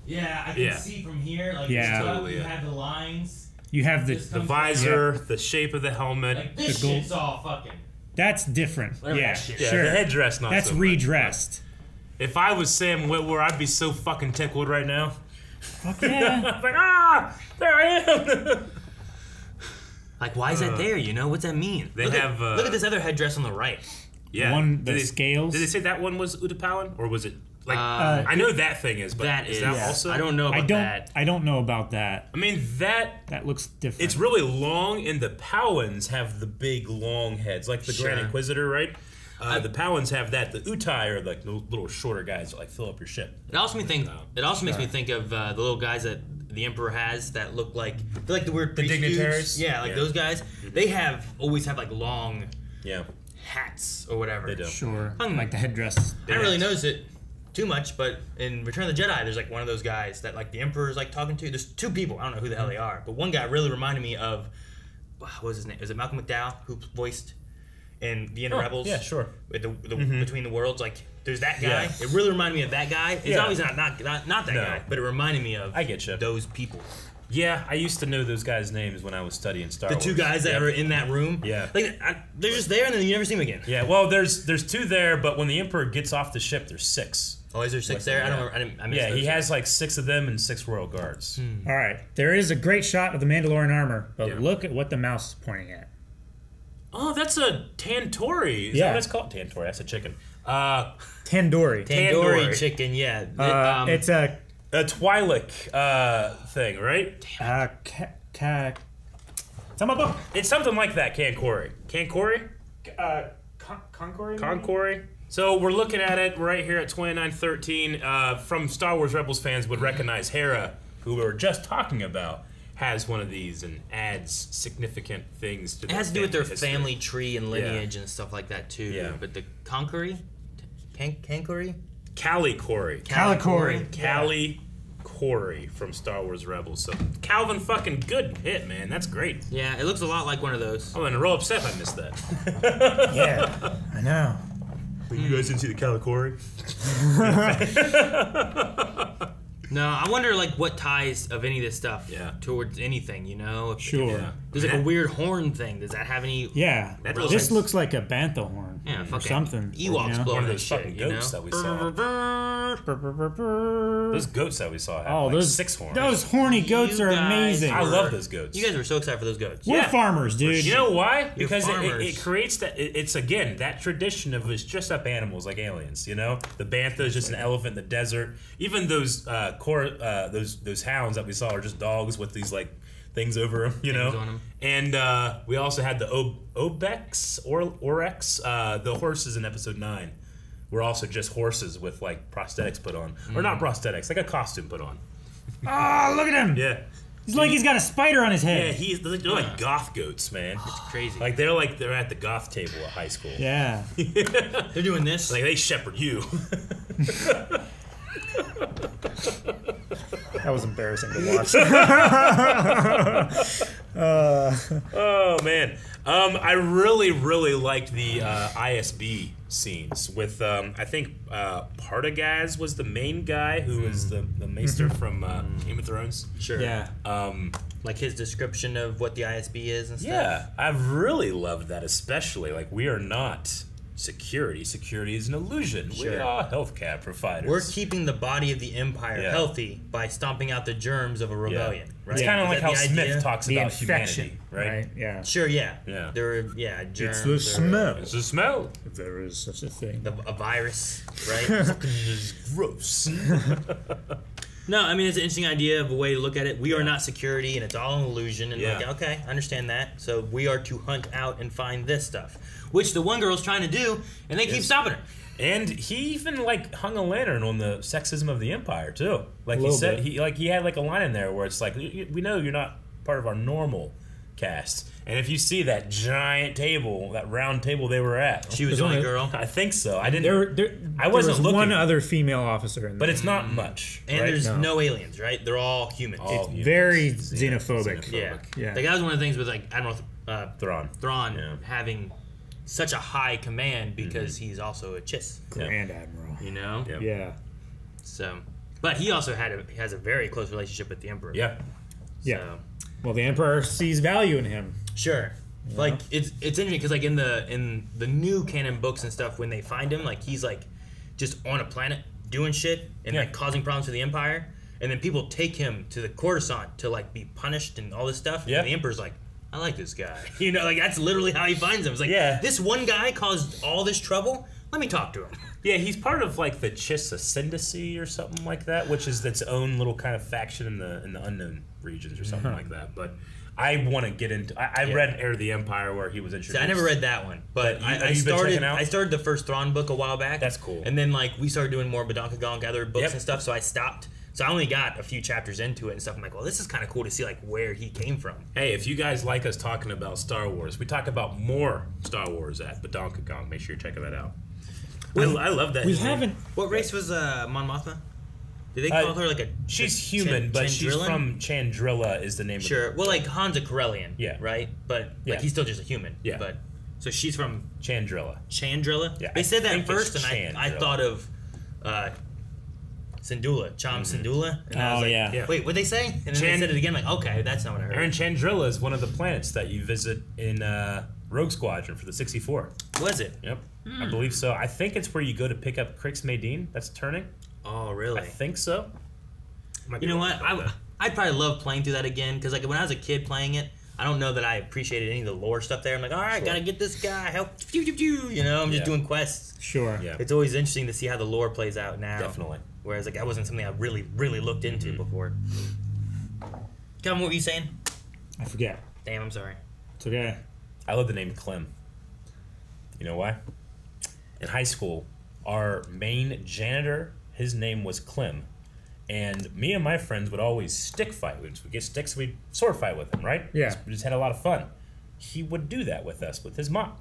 Yeah, I can yeah. see from here. Like yeah, totally you it. have the lines. You have the the visor, the shape of the helmet. Like this the gold. shit's all fucking. That's different. Whatever yeah, that yeah, sure. The headdress, not that's so redressed. Much. If I was Sam Witwer, I'd be so fucking tickled right now. Fuck yeah! Like ah, there I am. Like why is uh, that there? You know what's that mean? They look have. At, uh, look at this other headdress on the right. Yeah, one the did scales. They, did they say that one was Utapauan or was it? Like uh, I know that thing is, but that is, is that yeah. also? I don't know about I don't, that. I don't know about that. I mean, that... That looks different. It's really long, and the Powans have the big, long heads, like the sure. Grand Inquisitor, right? Uh, I, the Powans have that. The Utai are like the little shorter guys that like fill up your ship. It also me think. It also makes me think of uh, the little guys that the Emperor has that look like they're like the weird the dignitaries. Dudes. Yeah, like yeah. those guys. They have always have like long yeah hats or whatever. They do. Sure. I'm, like the headdress. I don't really notice it too much, but in Return of the Jedi, there's like one of those guys that like the Emperor's like talking to. There's two people. I don't know who the hell they are, but one guy really reminded me of what was his name? Is it Malcolm McDowell who voiced? And the Inner oh, Rebels, yeah, sure. The, the, mm-hmm. Between the worlds, like there's that guy. Yeah. It really reminded me of that guy. It's yeah. always not not not, not that no. guy, but it reminded me of I get you. Those people. Yeah, I used to know those guys' names when I was studying Star the Wars. The two guys that yep. were in that room. Yeah, like I, they're just there, and then you never see them again. Yeah, well, there's there's two there, but when the Emperor gets off the ship, there's six. Oh, is there six like, there? Yeah. I don't remember. I didn't, I missed yeah, he two. Has like six of them and six royal guards. Hmm. All right, there is a great shot of the Mandalorian armor, but yeah. look at what the mouse is pointing at. Oh, that's a tandoori. Is yeah. that what it's called? Tandoori. That's a chicken. Uh, tandoori. Tandoori. Tandoori chicken, yeah. Uh, it, um, it's a... A Twi'lek uh, thing, right? Damn. Uh, ca ca it's, book. It's something like that, Kankori. Kankori? Uh, con Konkori? Konkori. So we're looking at it right here at twenty-nine thirteen. Uh, from Star Wars Rebels fans would recognize Hera, who we were just talking about. Has one of these and adds significant things to. It has to do with their history. Family tree and lineage yeah. and stuff like that too. Yeah. But the Konkori, Kankori, Calicori, Calicori, Calicori from Star Wars Rebels. So Calvin fucking good hit, man. That's great. Yeah, it looks a lot like one of those. I'm gonna roll upset if I missed that. Yeah, I know. But you guys didn't see the Calicori. No, I wonder like what ties of any of this stuff yeah. towards anything, you know? If, sure. If, uh, there's like a weird horn thing. Does that have any? Yeah. That looks this like, looks like a bantha horn. Yeah, fucking something. Ewoks you know? Blowing those fucking goats that we saw. Those goats that we saw. Oh, like those six horns. Those horny goats you are amazing. Were, I love those goats. You guys were so excited for those goats. We're yeah. farmers, dude. You know why? Because it, it, it creates that. It, it's again that tradition of us dress up animals like aliens. You know, the bantha is just an elephant in the desert. Even those. Uh, Core, uh, those those hounds that we saw are just dogs with these like things over them, you know. Them. And uh, we also had the ob obex or orex, uh, the horses in episode nine, were also just horses with like prosthetics put on, mm. or not prosthetics, like a costume put on. Oh, look at him! Yeah, he's like he's got a spider on his head. Yeah, he's they're like, they're like goth goats, man. It's crazy. Like they're like they're at the goth table at high school. Yeah, they're doing this. Like they shepherd you. That was embarrassing to watch. uh. Oh man, um, I really, really liked the uh, I S B scenes with. Um, I think uh, Partagaz was the main guy who mm. is the the maester from uh, Game of Thrones. Sure. Yeah. Um, like his description of what the I S B is and stuff. Yeah, I've really loved that, especially like we are not. Security. Security is an illusion. Sure. We are health care providers. We're keeping the body of the Empire yeah. healthy by stomping out the germs of a rebellion. Yeah. Right? It's kind of yeah. like how Smith talks the about infection, humanity, right? right? Yeah. Sure, yeah. yeah. There are, yeah, germs. It's the there smell. Are, it's the smell. If there is such a thing. The, a virus, right? It's gross. No, I mean, it's an interesting idea of a way to look at it. We yeah. are not security, and it's all an illusion. And yeah. like, okay, I understand that. So we are to hunt out and find this stuff, which the one girl's trying to do, and they yes. keep stopping her. And he even, like, hung a lantern on the sexism of the Empire, too. Like he said, bit. he like he had, like, a line in there where it's like, we know you're not part of our normal cast. And if you see that giant table, that round table they were at, she was the only girl. I think so. I didn't. There, there, I wasn't there was looking. One other female officer, in there. But it's not much. And right? there's no. no aliens, right? They're all humans. All it's humans. Very xenophobic. xenophobic. Yeah, yeah. Like that was one of the things with like Admiral uh, Thrawn. Thrawn yeah. having such a high command because mm-hmm. he's also a Chiss Grand yeah. Admiral. You know. Yep. Yeah. So, but he also had a, has a very close relationship with the Emperor. Yeah. So, yeah. Well, the Emperor sees value in him. Sure, yeah. like it's it's interesting because like in the in the new canon books and stuff, when they find him, like he's like just on a planet doing shit and yeah. like causing problems for the Empire, and then people take him to the Coruscant to like be punished and all this stuff. Yeah. And the Emperor's like, I like this guy, you know, like that's literally how he finds him. It's like yeah. this one guy caused all this trouble. Let me talk to him. Yeah, he's part of like the Chiss Ascendancy or something like that, which is its own little kind of faction in the in the unknown regions or something mm-hmm. like that. But I want to get into. I, I yeah. read *Heir of the Empire* where he was introduced. See, I never read that one, but, but I, I started. I started the first Thrawn book a while back. That's cool. And then like we started doing more Badankagon Gatherer books yep. and stuff, so I stopped. So I only got a few chapters into it and stuff. I'm like, well, this is kind of cool to see like where he came from. Hey, if you guys like us talking about Star Wars, we talk about more Star Wars at Badankagon. Make sure you're checking that out. We, I, I love that. We haven't. What race was uh, Mon Mothma? Do they call uh, her like a? She's ch human, ch but Chandrilan? She's from Chandrila. Is the name? Sure. Of well, like Han's a Corellian. Yeah. Right. But like yeah. he's still just a human. Yeah. But so she's from Chandrila. Chandrila. Yeah. They said I that first, and I, I thought of uh, Syndulla, Chom mm -hmm. Syndulla. And oh I was like, yeah. yeah. Wait, what they say? And then Chan they said it again. Like, okay, that's not what I heard. And Chandrila is one of the planets that you visit in uh, Rogue Squadron for the sixty-four. Was it? Yep. Mm. I believe so. I think it's where you go to pick up Crix Madine. That's turning. Oh, really? I think so. You know what? I, I'd probably love playing through that again, because like when I was a kid playing it, I don't know that I appreciated any of the lore stuff there. I'm like, all right, sure. Gotta get this guy, help. You know, I'm just yeah. doing quests. Sure. Yeah. It's always interesting to see how the lore plays out now. Definitely. Whereas like that wasn't something I really, really looked into mm-hmm. before. Calvin, what were you saying? I forget. Damn, I'm sorry. It's okay. I love the name Clem. You know why? In high school, our main janitor, his name was Clem, and me and my friends would always stick fight. We'd get sticks, we'd sword fight with him, right? Yeah. We just had a lot of fun. He would do that with us, with his mop.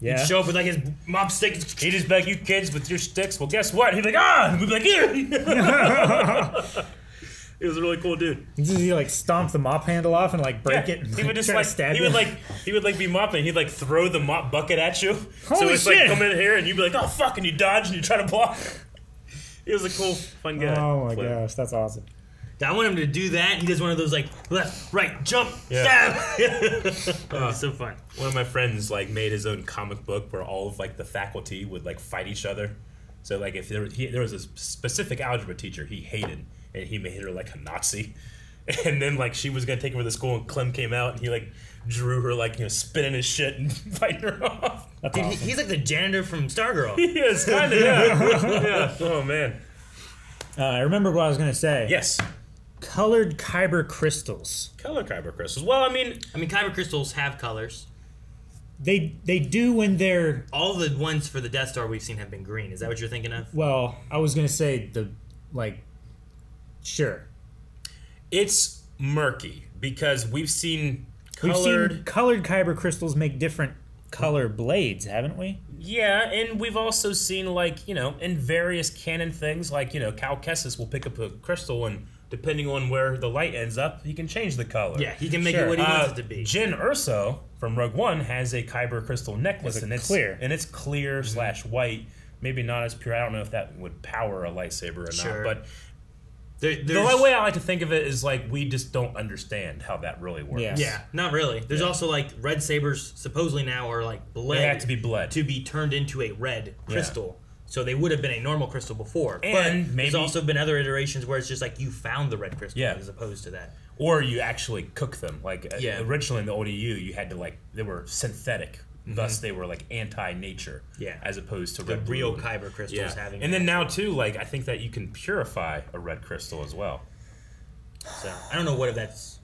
Yeah. He'd show up with like his mop stick. He'd just be like, you kids with your sticks, well, guess what? He'd be like, ah! And we'd be like, here! It was a really cool dude. Did he like stomp the mop handle off and like break yeah. it? And, like, he would just like stab he you? would like he would like be mopping. He'd like throw the mop bucket at you. Holy so it's shit. Like come in here and you'd be like, oh fuck, and you dodge and you try to block. It was a cool, fun guy. Oh my Flip. gosh, that's awesome. I want him to do that. He does one of those like left, right, jump, yeah. stab. That was uh, so fun. One of my friends like made his own comic book where all of like the faculty would like fight each other. So like if there was, he, there was a specific algebra teacher he hated. And he made her like a Nazi, and then like she was gonna take him to the school, and Clem came out, and he like drew her like you know spinning his shit and fighting her off. That's Dude, awesome. He's like the janitor from Stargirl. He is kind of yeah. yeah. Oh man, uh, I remember what I was gonna say. Yes, colored kyber crystals. Color kyber crystals. Well, I mean, I mean kyber crystals have colors. They they do when they're all the ones for the Death Star we've seen have been green. Is that what you're thinking of? Well, I was gonna say the like. Sure. It's murky because we've seen colored... We've seen colored kyber crystals make different color blades, haven't we? Yeah, and we've also seen, like, you know, in various canon things, like, you know, Cal Kessis will pick up a crystal and depending on where the light ends up, he can change the color. Yeah, he can make sure. it what he uh, wants it to be. Jyn Erso from Rogue One has a kyber crystal necklace, it's and, it's, clear. and it's clear mm-hmm. slash white. Maybe not as pure. I don't know if that would power a lightsaber or sure. not, but... There, the only way I like to think of it is like we just don't understand how that really works. Yeah, yeah not really. There's yeah. also like red sabers supposedly now are like bled. They have to be bled. To be turned into a red crystal. Yeah. So they would have been a normal crystal before. And but maybe, there's also been other iterations where it's just like you found the red crystal yeah. as opposed to that. Or you actually cook them. Like yeah. originally in the O D U you had to like, they were synthetic. Thus, they were like anti-nature, yeah. as opposed to the red real blue. Kyber crystals yeah. having. And then now too, like I think that you can purify a red crystal as well. So I don't know what if that's.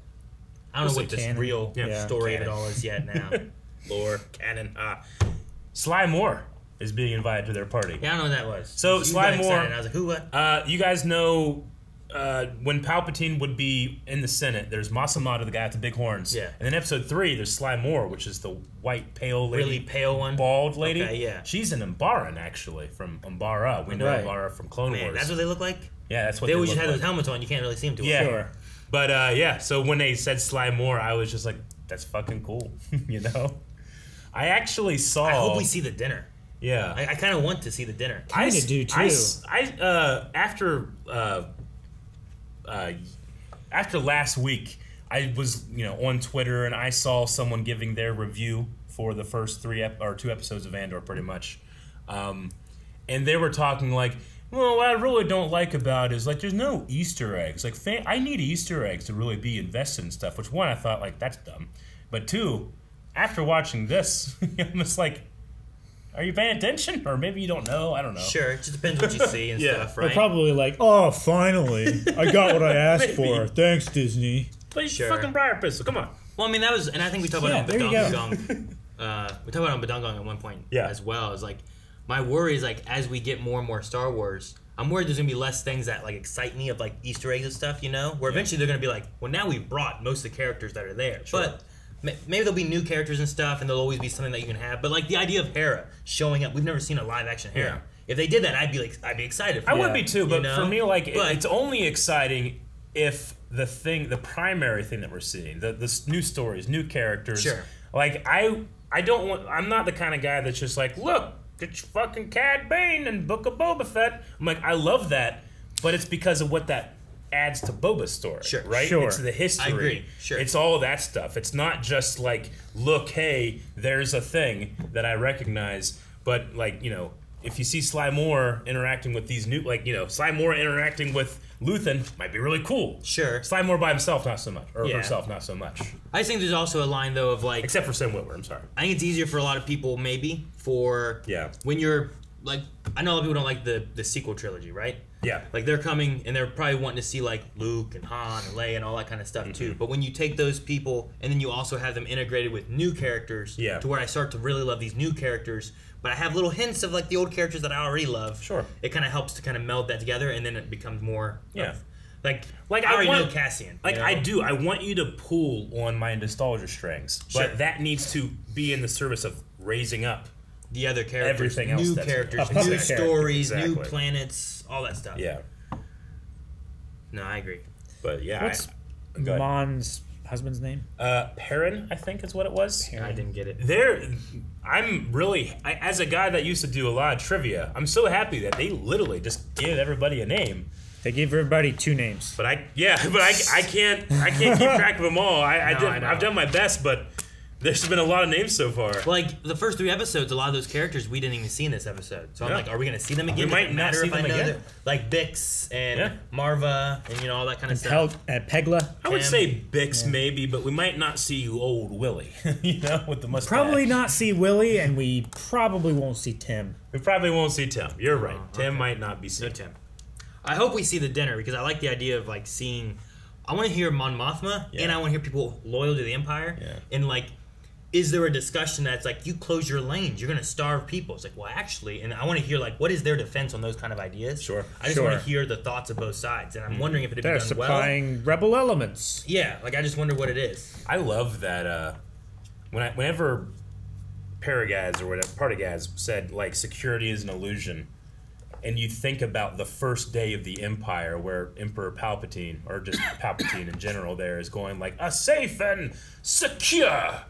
I don't know what this real yeah. story canon. of it all is yet now. Lore, canon. Ah, Sly Moore is being invited to their party. Yeah, I don't know what that was. So you Sly Moore, I was like, who? What? Uh, you guys know. Uh, when Palpatine would be in the Senate, there's Masamata, the guy with the big horns. Yeah. And then episode three, there's Sly Moore, which is the white, pale lady. Really pale one? Bald lady. Okay, yeah. She's an Umbaran, actually, from Umbara. We know right. Umbara from Clone Man, Wars. That's what they look like? Yeah, that's what they, they always look just had like. Those helmets on. You can't really see them too yeah. well. Sure. But, uh, yeah, so when they said Sly Moore, I was just like, that's fucking cool, you know? I actually saw... I hope we see the dinner. Yeah. I, I kind of want to see the dinner. I kind of do, too. I, I, uh, after... Uh, Uh, after last week, I was you know on Twitter and I saw someone giving their review for the first three ep or two episodes of Andor, pretty much, um, and they were talking like, well, what I really don't like about it is like there's no Easter eggs. Like, fan I need Easter eggs to really be invested in stuff. Which one I thought like that's dumb, but two, after watching this, I'm just like, Are you paying attention? Or maybe you don't know. I don't know. Sure. It just depends what you see and yeah. stuff, right? They're probably like, oh, finally. I got what I asked for. Thanks, Disney. Please sure. fucking Briar Pistol. Come on. Well, I mean, that was... And I think we talked about yeah, it on Badonggong. uh, we talked about it on Badonggong at one point yeah. as well. It's like, my worry is, like, as we get more and more Star Wars... I'm worried there's going to be less things that, like, excite me of, like, Easter eggs and stuff, you know? Where yeah. eventually they're going to be like, well, now we've brought most of the characters that are there. Sure. But maybe there'll be new characters and stuff, and there'll always be something that you can have. But, like, the idea of Hera showing up, we've never seen a live-action Hera. Yeah. If they did that, I'd be, like, I'd be excited for I that. I would be, too, but you know? for me, like, it, it's only exciting if the thing, the primary thing that we're seeing, the, the new stories, new characters. Sure. Like, I, I don't want, I'm not the kind of guy that's just like, look, get your fucking Cad Bane and Book of Boba Fett. I'm like, I love that, but it's because of what that adds to Boba's story, sure, right? Sure. It's the history. I agree. Sure. It's all that stuff. It's not just like, look, hey, there's a thing that I recognize, but like, you know, if you see Sly Moore interacting with these new, like, you know, Sly Moore interacting with Luthen might be really cool. Sure. Sly Moore by himself, not so much. Or yeah. herself, not so much. I just think there's also a line, though, of like... Except for Sam Witwer, I'm sorry. I think it's easier for a lot of people, maybe, for... Yeah. When you're, like... I know a lot of people don't like the, the sequel trilogy, right? Yeah. Like, they're coming, and they're probably wanting to see, like, Luke and Han and Leia and all that kind of stuff, mm-hmm. too. But when you take those people, and then you also have them integrated with new characters... Yeah. To where I start to really love these new characters... But I have little hints of like the old characters that I already love. Sure. It kind of helps to kind of meld that together, and then it becomes more. Yeah. Of, like, like I, I already want, know Cassian. Like you know? I do. I want you to pull on my nostalgia strings, sure. but that needs to be in the service of raising up the other characters, everything else, new characters, new exactly. stories, exactly. new planets, all that stuff. Yeah. No, I agree. But yeah, what's I, Mon's husband's name? Uh, Perrin, I think, is what it was. Perrin. I didn't get it. There. I'm really, I, as a guy that used to do a lot of trivia, I'm so happy that they literally just gave everybody a name. They gave everybody two names. But I, yeah, but I, I can't, I can't keep track of them all. I, I no, did, I I've done my best, but there's been a lot of names so far. Like the first three episodes, a lot of those characters we didn't even see in this episode. So yeah. I'm like, are we gonna see them again? We might not matter see if them I know again. Like Bix and yeah. Marva and you know all that kind of and stuff. Pel uh, Pegla. Cam. I would say Bix yeah. maybe, but we might not see old Willie. you know, with the mustache. Probably not see Willie, and we probably won't see Tim. We probably won't see Tim. You're right. Oh, Tim okay. might not be seen. No Tim. I hope we see the dinner because I like the idea of like seeing. I want to hear Mon Mothma, yeah. and I want to hear people loyal to the Empire, yeah. and like. Is there a discussion that's like, you close your lanes, you're going to starve people? It's like, well, actually, and I want to hear, like, what is their defense on those kind of ideas? Sure. I just sure. want to hear the thoughts of both sides, and I'm wondering if it had been done well. They're supplying rebel elements. Yeah, like, I just wonder what it is. I love that, uh, when I, whenever Paragaz or whatever, Partagaz said, like, security is an illusion, and you think about the first day of the Empire where Emperor Palpatine, or just Palpatine in general there, is going, like, a safe and secure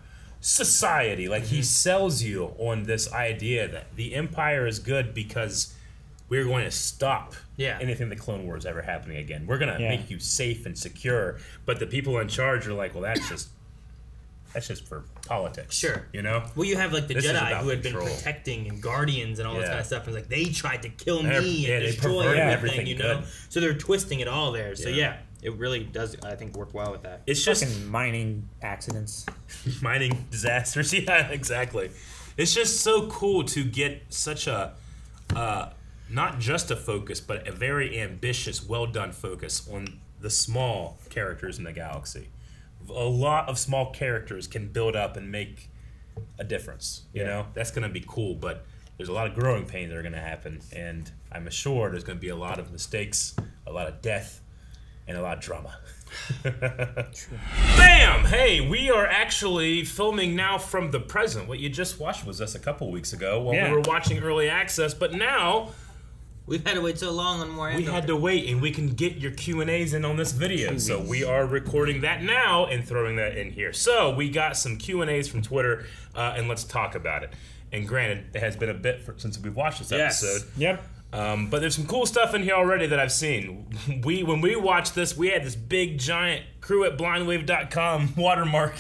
society, like mm-hmm. he sells you on this idea that the Empire is good because we're going to stop yeah. anything the Clone Wars ever happening again. We're gonna yeah. make you safe and secure, but the people in charge are like, well, that's just that's just for politics. Sure, you know. Well, you have like the this Jedi who had control. been protecting and guardians and all yeah. this kind of stuff, and it's like they tried to kill They're, me yeah, and destroy everything, everything, you know. Good. So they're twisting it all there. So yeah. yeah. It really does, I think, work well with that. It's just fucking mining accidents, mining disasters. Yeah, exactly. It's just so cool to get such a uh, not just a focus, but a very ambitious, well done focus on the small characters in the galaxy. A lot of small characters can build up and make a difference. You yeah. know, that's gonna be cool. But there's a lot of growing pains that are gonna happen, and I'm sure there's gonna be a lot of mistakes, a lot of death. And a lot of drama. Bam! Hey, we are actually filming now from the present. What you just watched was us a couple weeks ago while yeah. we were watching Early Access, but now... We've had to wait so long on more. We had to wait, and we can get your Q and A's in on this video. Jeez. So we are recording that now and throwing that in here. So we got some Q and A's from Twitter, uh, and let's talk about it. And granted, it has been a bit for, since we've watched this yes. episode. Yep. Um, but there's some cool stuff in here already that I've seen. We when we watched this, we had this big giant crew at blindwave dot com watermark,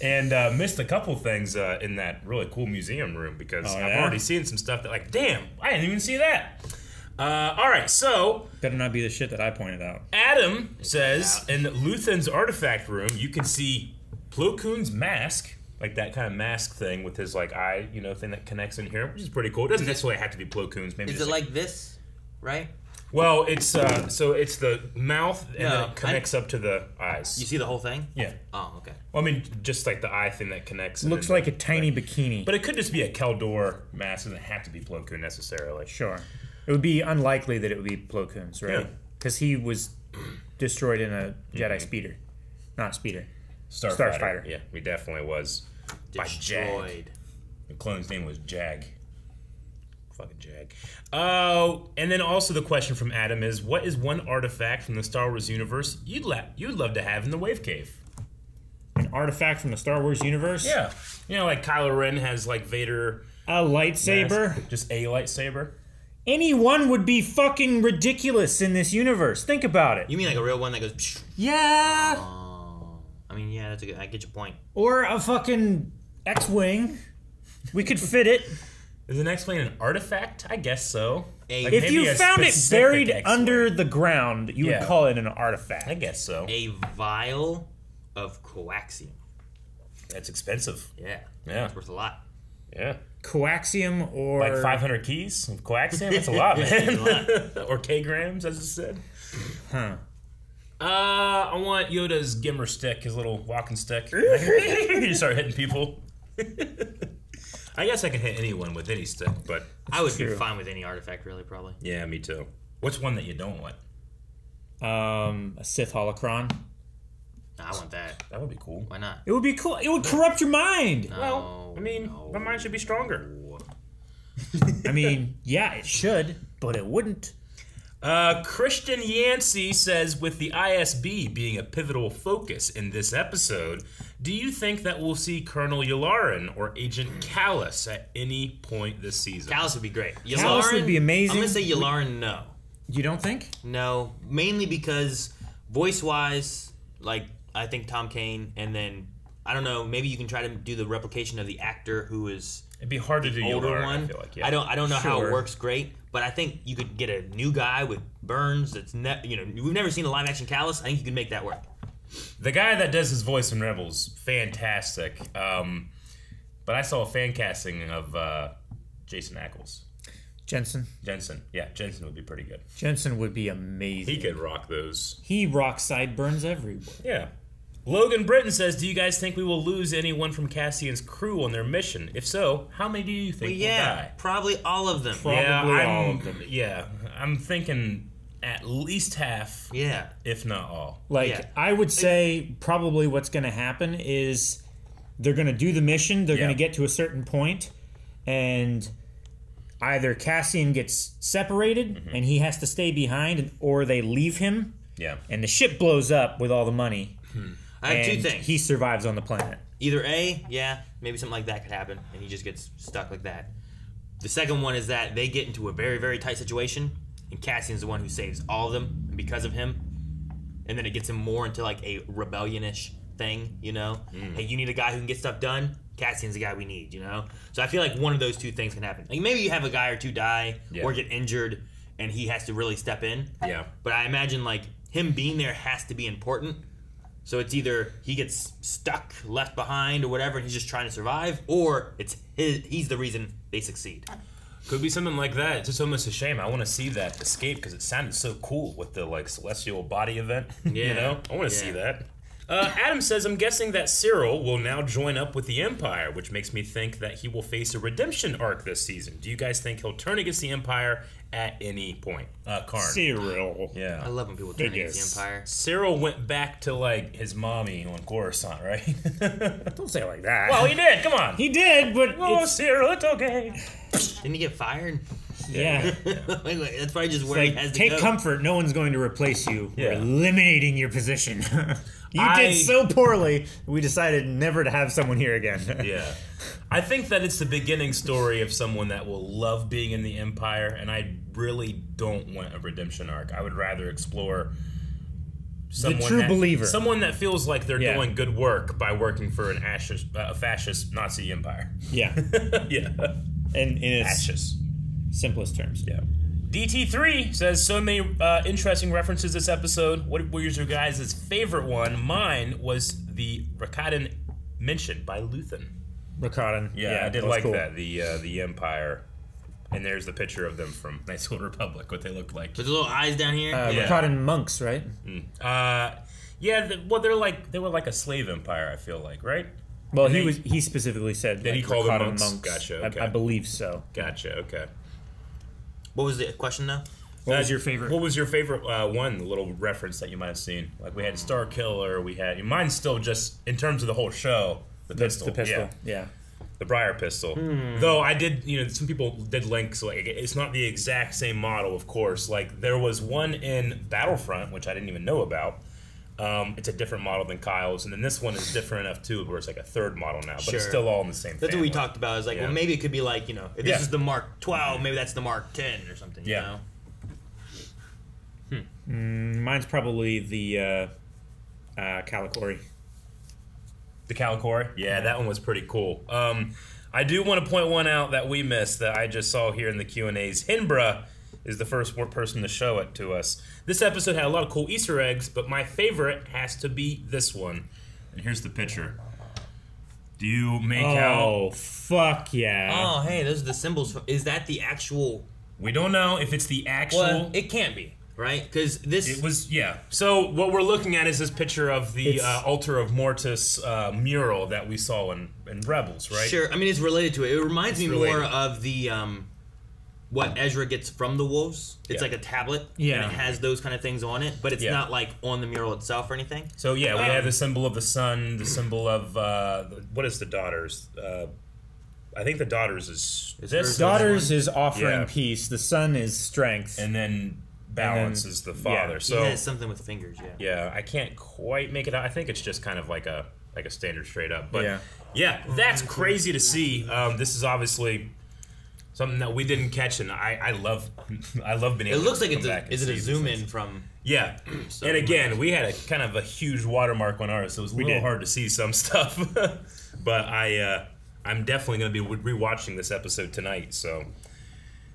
and uh, missed a couple things uh, in that really cool museum room because oh, I've yeah? already seen some stuff that like, damn, I didn't even see that. Uh, all right, so better not be the shit that I pointed out. Adam says in Luthen's artifact room, you can see Plo Koon's mask. like that kind of mask thing with his like eye, you know, thing that connects in here, which is pretty cool. It doesn't necessarily have to be Plo Koon's. Maybe is it like, like this, right? Well, it's uh, so it's the mouth and no, then it connects I, up to the eyes. You see the whole thing? Yeah. Oh, okay. Well, I mean, just like the eye thing that connects. Looks like a tiny like, bikini. But it could just be a Keldor mask. It doesn't have to be Plo Koon necessarily. Sure. It would be unlikely that it would be Plo Koon's, right? Because yeah. he was destroyed in a Jedi mm-hmm. speeder. Not speeder. Starfighter. Starfighter. Yeah, he definitely was. Destroyed. By Jag. The clone's name was Jag. Fucking Jag. Oh, uh, and then also the question from Adam is, what is one artifact from the Star Wars universe you'd la- you'd love to have in the Wave Cave? An artifact from the Star Wars universe? Yeah. You know, like Kylo Ren has like Vader. A lightsaber. Mask. Just a lightsaber. Any one would be fucking ridiculous in this universe. Think about it. You mean like a real one that goes? Psh. Yeah. Oh, I mean, yeah, that's a good. I get your point. Or a fucking X-wing. We could fit it. Is an X-Wing an artifact? I guess so. Like if you found it buried under the ground, you yeah. would call it an artifact. I guess so. A vial of coaxium. That's expensive. Yeah. Yeah. It's worth a lot. Yeah. Coaxium or... Like five hundred keys of coaxium? That's a lot, man. a lot. Or K-grams, as it said. Huh. Uh, I want Yoda's Gimmer stick, his little walking stick. You just start hitting people. I guess I can hit anyone with any stick, but I would true. be fine with any artifact, really, probably. Yeah, me too. What's one that you don't want? Um, a Sith holocron. No, I want that. That would be cool. Why not? It would be cool. It would corrupt your mind. No, well, I mean, no. my mind should be stronger. I mean, yeah, it should, but it wouldn't. Uh, Christian Yancey says, with the I S B being a pivotal focus in this episode, do you think that we'll see Colonel Yularen or Agent Kallus at any point this season? Kallus would be great. Yularen, Kallus would be amazing. I'm going to say Yularen, no. You don't think? No. Mainly because voice-wise, like, I think Tom Kane, and then, I don't know, maybe you can try to do the replication of the actor who is... It'd be hard to do older Yularen, one. I feel like, yeah. I don't. I don't know sure. how it works great, but I think you could get a new guy with Burns. That's ne you know we've never seen a live action Kallus. I think you could make that work. The guy that does his voice in Rebels, fantastic. Um, but I saw a fan casting of uh, Jason Ackles. Jensen. Jensen. Yeah, Jensen would be pretty good. Jensen would be amazing. He could rock those. He rocks sideburns everywhere. Yeah. Logan Britton says, do you guys think we will lose anyone from Cassian's crew on their mission? If so, how many do you think well, yeah, will die? Probably all of them. Probably yeah, all I'm, of them. Yeah, I'm thinking at least half, yeah, if not all. Like, yeah. I would say probably what's going to happen is they're going to do the mission, they're yeah. going to get to a certain point, and either Cassian gets separated mm-hmm. and he has to stay behind, or they leave him, yeah, and the ship blows up with all the money. Hmm. I have two things. He survives on the planet. Either A, yeah, maybe something like that could happen, and he just gets stuck like that. The second one is that they get into a very, very tight situation, and Cassian's the one who saves all of them, and because of him, and then it gets him more into like a rebellion-ish thing, you know? Mm. Hey, you need a guy who can get stuff done? Cassian's the guy we need, you know? So I feel like one of those two things can happen. Like maybe you have a guy or two die, yeah. or get injured, and he has to really step in. Yeah. But I imagine like him being there has to be important. So it's either he gets stuck, left behind, or whatever, and he's just trying to survive, or it's his, he's the reason they succeed. Could be something like that. It's just almost a shame. I want to see that escape because it sounded so cool with the like celestial body event. Yeah. You know, I want to yeah. see that. Uh, Adam says, I'm guessing that Cyril will now join up with the Empire, which makes me think that he will face a redemption arc this season. Do you guys think he'll turn against the Empire at any point? Uh, Karn. Cyril. Yeah. I love when people turn against the Empire. Cyril went back to, like, his mommy on Coruscant, right? Don't say it like that. Well, he did. Come on. He did, but... Oh, it's... Cyril, it's okay. Didn't he get fired? Yeah. yeah. That's probably just where like, he has to take go. Comfort. No one's going to replace you. Yeah. We're eliminating your position. You I, did so poorly, we decided never to have someone here again. Yeah. I think that it's the beginning story of someone that will love being in the Empire, and I really don't want a redemption arc. I would rather explore someone the true that, believer. Someone that feels like they're yeah. doing good work by working for an ashes, uh, a fascist Nazi empire. Yeah. yeah. And in its simplest terms. Yeah. D T three says, so many uh, interesting references this episode. What was your guys' favorite one? Mine was the Rakatan mentioned by Luthen. Rakatan. Yeah, yeah, I did that like cool. that. The uh, the Empire. And there's the picture of them from Nice Old Republic, what they look like. With the little eyes down here. Uh, yeah. Rakatan monks, right? Mm. Uh, yeah, the, well, they're like they were like a slave empire, I feel like, right? Well, and he they, was he specifically said that like, he called Rakatan them monks. monks. Gotcha. Okay. I, I believe so. Gotcha. Okay. What was the question now? What uh, was your favorite? What was your favorite uh, one? The little reference that you might have seen. Like we had Starkiller. We had mine's still just in terms of the whole show. The pistol. The, the pistol. Yeah. yeah. The Briar pistol. Hmm. Though I did, you know, some people did links, like, it's not the exact same model, of course. Like, there was one in Battlefront, which I didn't even know about. Um, it's a different model than Kyle's, and then this one is different enough, too, where it's like a third model now, but sure. it's still all in the same thing. That's family. What we talked about, is like, yeah. well, maybe it could be like, you know, if this yeah. is the Mark twelve, maybe that's the Mark ten or something, yeah. you know? Hmm. Mm, mine's probably the uh, uh, Calicori. The Calicori? Yeah, that one was pretty cool. Um, I do want to point one out that we missed that I just saw here in the Q and A's. Hinbra is the first person to show it to us. This episode had a lot of cool Easter eggs, but my favorite has to be this one. And here's the picture. Do you make oh, out? Oh, fuck yeah. Oh, hey, those are the symbols. Is that the actual? We don't know if it's the actual. Well, it can't be. Right, because this it was yeah. So what we're looking at is this picture of the uh, Altar of Mortis uh, mural that we saw in, in Rebels, right? Sure. I mean, it's related to it. It reminds it's me related. more of the um, what Ezra gets from the wolves. It's yeah. like a tablet, yeah, and it has those kind of things on it, but it's yeah. not like on the mural itself or anything. So yeah, we um, have the symbol of the sun, the symbol of uh, what is the daughters. Uh, I think the daughters is, is this daughters is offering yeah. peace. The sun is strength, and then. Balance is the father. Yeah, so he has something with fingers, yeah. Yeah, I can't quite make it out. I think it's just kind of like a like a standard straight up. But yeah, yeah that's crazy to see. Um, this is obviously something that we didn't catch, and I, I love I love being able. It looks to like it's a, is it a zoom in from? Yeah, so and again we had a kind of a huge watermark on ours, so it was a little hard to see some stuff. But I uh, I'm definitely going to be rewatching this episode tonight, so.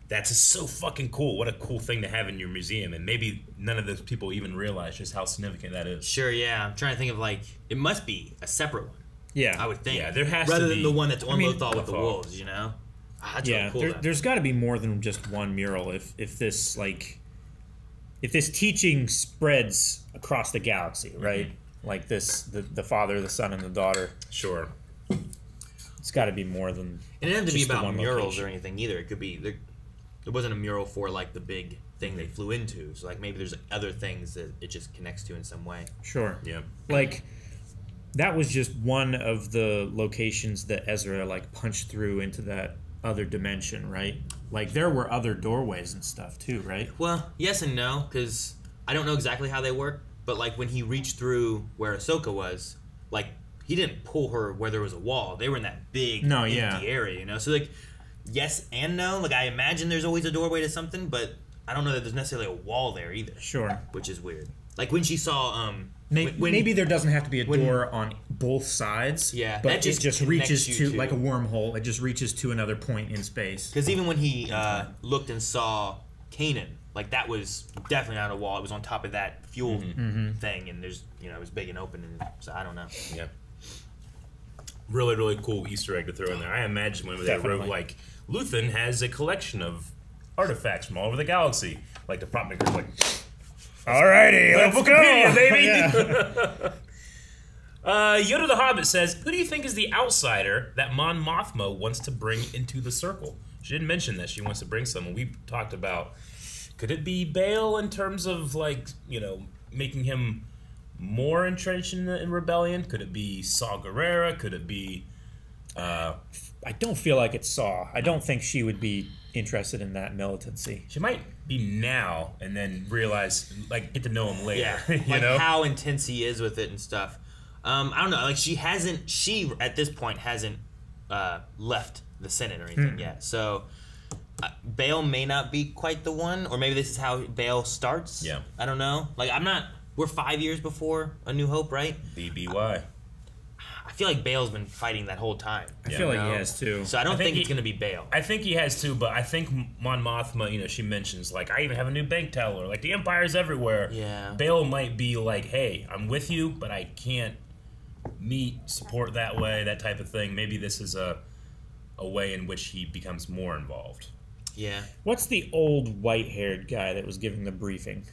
That's so fucking cool. What a cool thing to have in your museum. And maybe none of those people even realize just how significant that is. Sure, yeah. I'm trying to think of, like, it must be a separate one. Yeah. I would think. Yeah, there has Rather to be. Rather than the one that's on I mean, Lothal with Lothal. the wolves, you know? Ah, that's yeah, really cool. There, there's got to be more than just one mural if, if this, like, if this teaching spreads across the galaxy, right? Mm-hmm. Like this, the, the father, the son, and the daughter. Sure. It's got to be more than It doesn't have to be about murals location. or anything either. It could be... There, There wasn't a mural for, like, the big thing they flew into. So, like, maybe there's other things that it just connects to in some way. Sure. Yeah. Like, that was just one of the locations that Ezra, like, punched through into that other dimension, right? Like, there were other doorways and stuff, too, right? Well, yes and no, because I don't know exactly how they work. But, like, when he reached through where Ahsoka was, like, he didn't pull her where there was a wall. They were in that big, no, empty yeah. area, you know? So, like... Yes and no. Like, I imagine there's always a doorway to something, but I don't know that there's necessarily a wall there either. Sure. Which is weird. Like, when she saw... um, Maybe, when, maybe there doesn't have to be a when, door on both sides, yeah, but just it just reaches to, to... Like a wormhole, it just reaches to another point in space. Because even when he uh, looked and saw Kanan, like, that was definitely not a wall. It was on top of that fuel mm-hmm. thing, and there's, you know, it was big and open, and so I don't know. Yeah. Really, really cool Easter egg to throw in there. I imagine whenever they wrote, like... Luthen has a collection of artifacts from all over the galaxy. Like the prop maker's like, alrighty, let's go, baby! Yeah. uh, Yoda the Hobbit says, who do you think is the outsider that Mon Mothma wants to bring into the circle? She didn't mention that she wants to bring someone. We talked about, could it be Bale in terms of, like, you know, making him more entrenched in, in rebellion? Could it be Saw Gerrera? Could it be... Uh, I don't feel like it's Saw. I don't think she would be interested in that militancy. She might be now and then realize, like, get to know him later. Yeah, you like know? How intense he is with it and stuff. Um, I don't know. Like, she hasn't, she at this point hasn't uh, left the Senate or anything mm. yet. So uh, Bale may not be quite the one, or maybe this is how Bale starts. Yeah. I don't know. Like, I'm not, we're five years before A New Hope, right? B B Y. Uh, I feel like Bale's been fighting that whole time. I feel know? like he has too. So I don't I think, think he, it's going to be Bale. I think he has too, but I think Mon Mothma, you know, she mentions, like, I even have a new bank teller. Like, the Empire's everywhere. Yeah. Bale might be like, hey, I'm with you, but I can't meet, support that way, that type of thing. Maybe this is a a way in which he becomes more involved. Yeah. What's the old white-haired guy that was giving the briefing?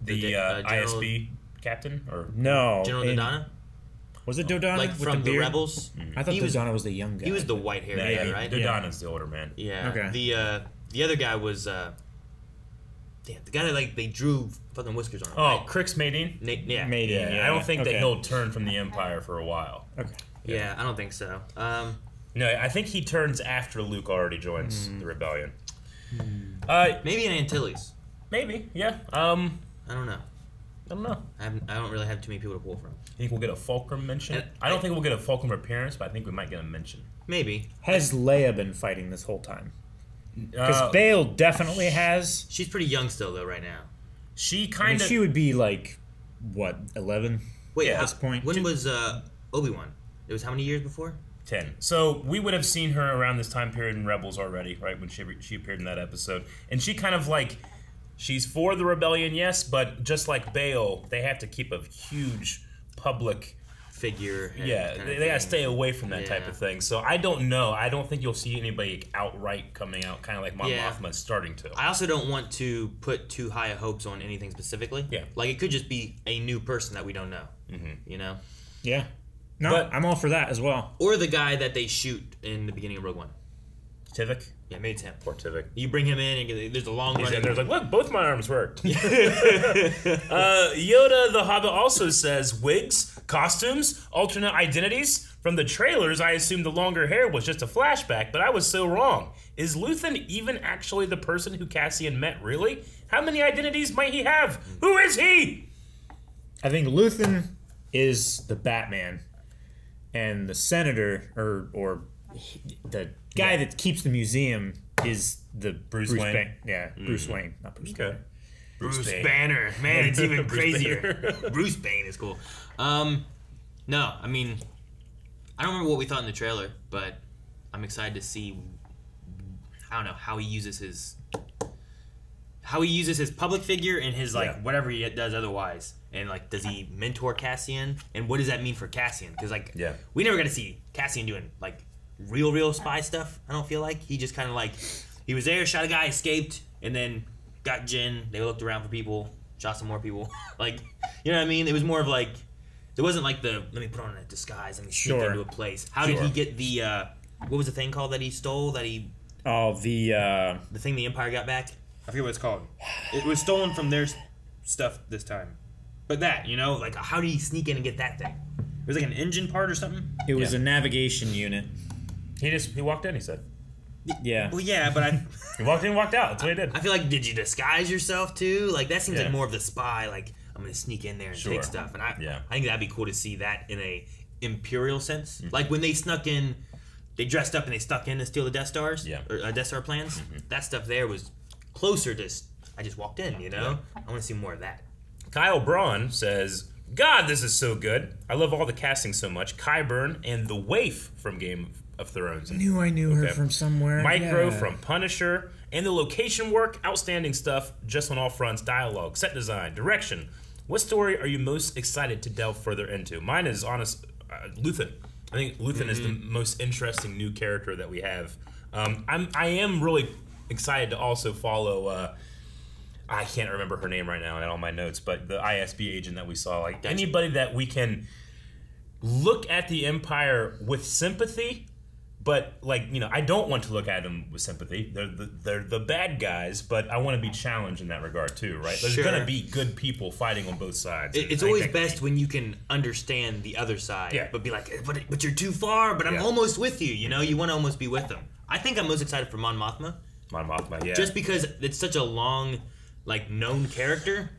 The, the uh, uh, General... I S B captain? Or no. General Dodonna? Was it Dodonna? Like from the, the Rebels? Mm-hmm. I thought he Dodonna was, was the young guy. He was the white-haired no, guy, yeah, right? Dodonna's yeah. the older man. Yeah. Okay. The uh, the other guy was... Uh, damn, the guy that like they drew fucking whiskers on him. Oh, right? Crix Madine? Na yeah. Madine, yeah. yeah. I don't think okay. that he'll turn from the Empire for a while. Okay. Yeah, yeah I don't think so. Um... No, I think he turns after Luke already joins mm. the rebellion. Mm. Uh, maybe in Antilles. Maybe, yeah. Um, I don't know. I don't know. I, I don't really have too many people to pull from. I think we'll get a Fulcrum mention. And I don't I, think we'll get a Fulcrum appearance, but I think we might get a mention. Maybe. Has Leia been fighting this whole time? Because uh, Bail definitely has. She's pretty young still, though, right now. She kind of. I mean, she would be like, what, eleven? Wait, at how, this point. When was uh, Obi-Wan? It was how many years before? ten. So we would have seen her around this time period in Rebels already, right, when she, she appeared in that episode. And she kind of like, she's for the rebellion, yes, but just like Bail, they have to keep a huge public figure. Yeah, they, they got to stay away from that yeah. type of thing. So I don't know. I don't think you'll see anybody outright coming out, kind of like Mon yeah. Mothma's starting to. I also don't want to put too high of hopes on anything specifically. Yeah. Like it could just be a new person that we don't know, mm-hmm. you know? Yeah. No, but, I'm all for that as well. Or the guy that they shoot in the beginning of Rogue One. Tivik? Yeah, maybe it's him. Poor Tivik. You bring him in, and there's a long run. There's like, look, both my arms worked. uh, Yoda the Hobbit also says, wigs, costumes, alternate identities. From the trailers, I assumed the longer hair was just a flashback, but I was so wrong. Is Luthen even actually the person who Cassian met, really? How many identities might he have? Who is he? I think Luthen is the Batman. And the senator, or or the guy yeah. that keeps the museum, is the Bruce, Bruce Wayne. Ba yeah, mm. Bruce Wayne, not Bruce. Okay. Bruce, Bruce Banner, man, it's even Bruce crazier. Bruce Bane is cool. Um, no, I mean, I don't remember what we thought in the trailer, but I'm excited to see. I don't know how he uses his, how he uses his public figure and his like yeah. whatever he does otherwise. And, like, does he mentor Cassian? And what does that mean for Cassian? Because, like, yeah. we never got to see Cassian doing, like, real, real spy stuff, I don't feel like. He just kind of, like, he was there, shot a guy, escaped, and then got Jyn. They looked around for people, shot some more people. Like, you know what I mean? It was more of, like, there wasn't, like, the, let me put on a disguise, let me sneak sure. into a place. How sure. did he get the, uh, what was the thing called that he stole that he... Oh, the, uh... The thing the Empire got back? I forget what it's called. It was stolen from their stuff this time. But that, you know, like, how do you sneak in and get that thing? It was like an engine part or something? It was yeah. a navigation unit. He just, he walked in, he said. Yeah. Well, yeah, but I... he walked in, walked out. That's what he did. I feel like, did you disguise yourself, too? Like, that seems yeah. like more of the spy, like, I'm going to sneak in there and sure. take stuff. And I yeah. I think that'd be cool to see that in a imperial sense. Mm-hmm. Like, when they snuck in, they dressed up and they stuck in to steal the Death Stars, yeah. or uh, Death Star plans. Mm-hmm. That stuff there was closer to, I just walked in, you know? Yeah. I want to see more of that. Kyle Braun says, God, this is so good. I love all the casting so much. Kyber and the waif from Game of Thrones. I knew I knew okay. her from somewhere. Micro yeah. from Punisher. And the location work, outstanding stuff, just on all fronts. Dialogue, set design, direction. What story are you most excited to delve further into? Mine is, honest, uh, Luthen. I think Luthen mm-hmm. is the most interesting new character that we have. Um, I'm, I am really excited to also follow... Uh, I can't remember her name right now in all my notes, but the I S B agent that we saw, like That's anybody that we can look at the Empire with sympathy, but like, you know, I don't want to look at them with sympathy. They're the, they're the bad guys, but I want to be challenged in that regard too, right? There's sure. going to be good people fighting on both sides. It, it's always best when you can understand the other side, yeah. but be like, but, but you're too far, but I'm yeah. almost with you, you know? You want to almost be with them. I think I'm most excited for Mon Mothma. Mon Mothma, yeah. Just because it's such a long... like known character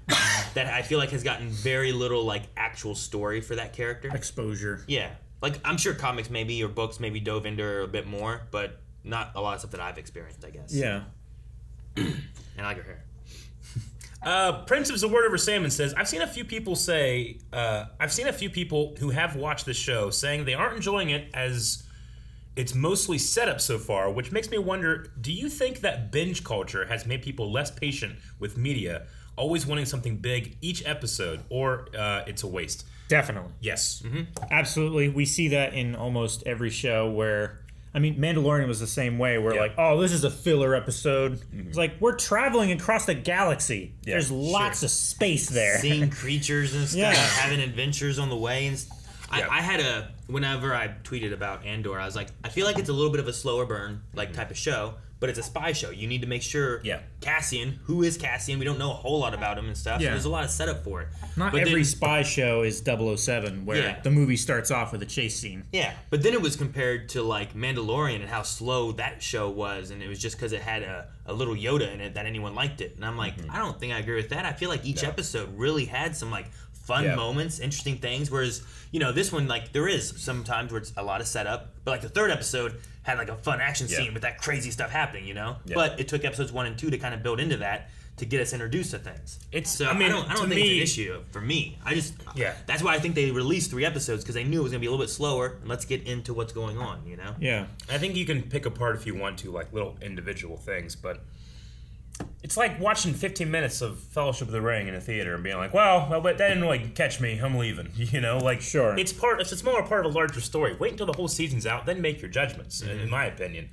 that I feel like has gotten very little like actual story for that character exposure. Yeah, like I'm sure comics maybe or books maybe dove into her a bit more, but not a lot of stuff that I've experienced, I guess. Yeah, and I like her hair. Uh, Prince of the Word Over Salmon says, I've seen a few people say, uh, I've seen a few people who have watched the show saying they aren't enjoying it as it's mostly setup so far, which makes me wonder, do you think that binge culture has made people less patient with media, always wanting something big each episode, or uh, it's a waste? Definitely. Yes. Mm-hmm. Absolutely. We see that in almost every show where, I mean, Mandalorian was the same way, where yeah. like, oh, this is a filler episode. Mm-hmm. It's like, we're traveling across the galaxy. Yeah, There's lots sure. of space there. Seeing creatures and stuff, yeah. having adventures on the way and stuff. Yep. I, I had a, whenever I tweeted about Andor, I was like, I feel like it's a little bit of a slower burn, like mm-hmm. type of show, but it's a spy show. You need to make sure yeah. Cassian, who is Cassian? We don't know a whole lot about him and stuff. Yeah. So there's a lot of setup for it. Not but every then, spy show is double oh seven, where yeah. the movie starts off with a chase scene. Yeah, but then it was compared to like Mandalorian and how slow that show was, and it was just because it had a, a little Yoda in it that anyone liked it. And I'm like, mm-hmm. I don't think I agree with that. I feel like each no. episode really had some like fun yep. moments, interesting things, whereas, you know, this one, like, there is sometimes where it's a lot of setup, but, like, the third episode had, like, a fun action yep. scene with that crazy stuff happening, you know? Yep. But it took episodes one and two to kind of build into that to get us introduced to things. It's, so I mean, I don't, I don't think me, it's an issue for me. I just, yeah. that's why I think they released three episodes, because they knew it was going to be a little bit slower, and let's get into what's going on, you know? Yeah. I think you can pick apart, if you want to, like, little individual things, but... It's like watching fifteen minutes of Fellowship of the Ring in a theater and being like, well, well but that didn't really catch me. I'm leaving. You know, like, sure. It's part. It's a smaller part of a larger story. Wait until the whole season's out, then make your judgments, mm-hmm. in my opinion.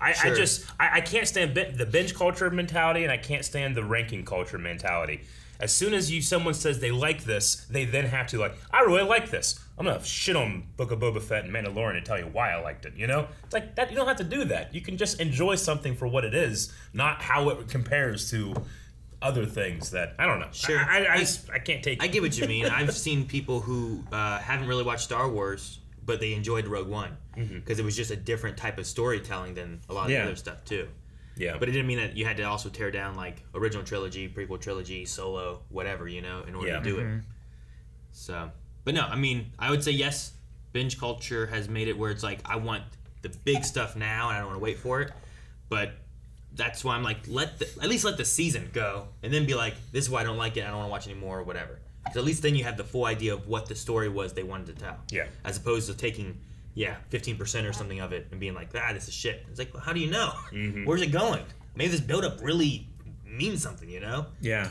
I, sure. I just, I, I can't stand the binge culture mentality, and I can't stand the ranking culture mentality. As soon as you someone says they like this, they then have to, like, I really like this. I'm going to shit on Book of Boba Fett and Mandalorian and tell you why I liked it, you know? It's like, that. You don't have to do that. You can just enjoy something for what it is, not how it compares to other things that, I don't know. Sure. I, I, I, I, I can't take it. I get what you mean. I've seen people who uh, haven't really watched Star Wars, but they enjoyed Rogue One, because mm-hmm. it was just a different type of storytelling than a lot of yeah. other stuff, too. Yeah. But it didn't mean that you had to also tear down, like, original trilogy, prequel trilogy, Solo, whatever, you know, in order yeah. to do mm-hmm. it. So, but no, I mean, I would say yes, binge culture has made it where it's like, I want the big stuff now and I don't want to wait for it. But that's why I'm like, let the, at least let the season go and then be like, this is why I don't like it, I don't want to watch anymore or whatever. Because at least then you have the full idea of what the story was they wanted to tell. Yeah. As opposed to taking... yeah, fifteen percent or something of it, and being like, ah, this is shit. It's like, well, how do you know? Mm-hmm. Where's it going? Maybe this buildup really means something, you know? Yeah.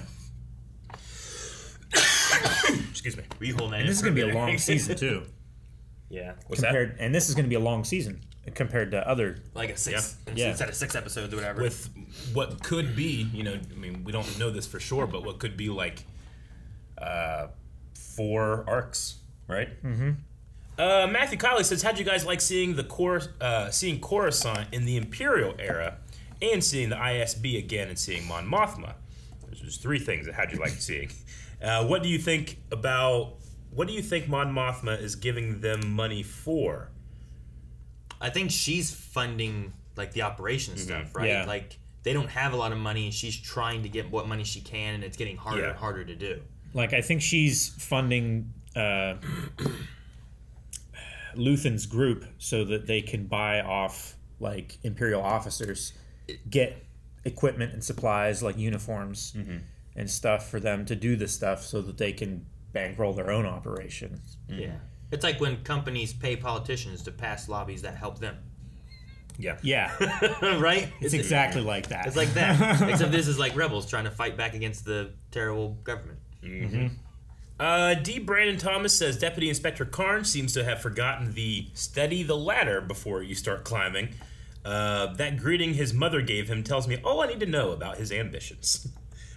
Excuse me. Were you holding and this is going to be a long season, too. Yeah. What's compared, that? And this is going to be a long season compared to other... Like a six... Yeah. Instead of six episodes or whatever. With what could be, you know, I mean, we don't know this for sure, but what could be, like, uh, four arcs, right? Mm-hmm. Uh, Matthew Colley says, how'd you guys like seeing the Cor uh, seeing Coruscant in the Imperial era and seeing the I S B again and seeing Mon Mothma? There's three things that how'd you like seeing. Uh, what do you think about, what do you think Mon Mothma is giving them money for? I think she's funding, like, the operation mm-hmm. stuff, right? Yeah. Like, they don't have a lot of money, and she's trying to get what money she can, and it's getting harder yeah. and harder to do. Like, I think she's funding... Uh, Luthen's group so that they can buy off, like, Imperial officers, get equipment and supplies, like uniforms mm-hmm. and stuff for them to do this stuff so that they can bankroll their own operations. Mm-hmm. Yeah. It's like when companies pay politicians to pass lobbies that help them. Yeah. Yeah. Right? It's, it's exactly it, like that. It's like that. Except this is like Rebels trying to fight back against the terrible government. Mm-hmm. Uh, D. Brandon Thomas says, Deputy Inspector Karn seems to have forgotten the steady the ladder before you start climbing. Uh, that greeting his mother gave him tells me all I need to know about his ambitions.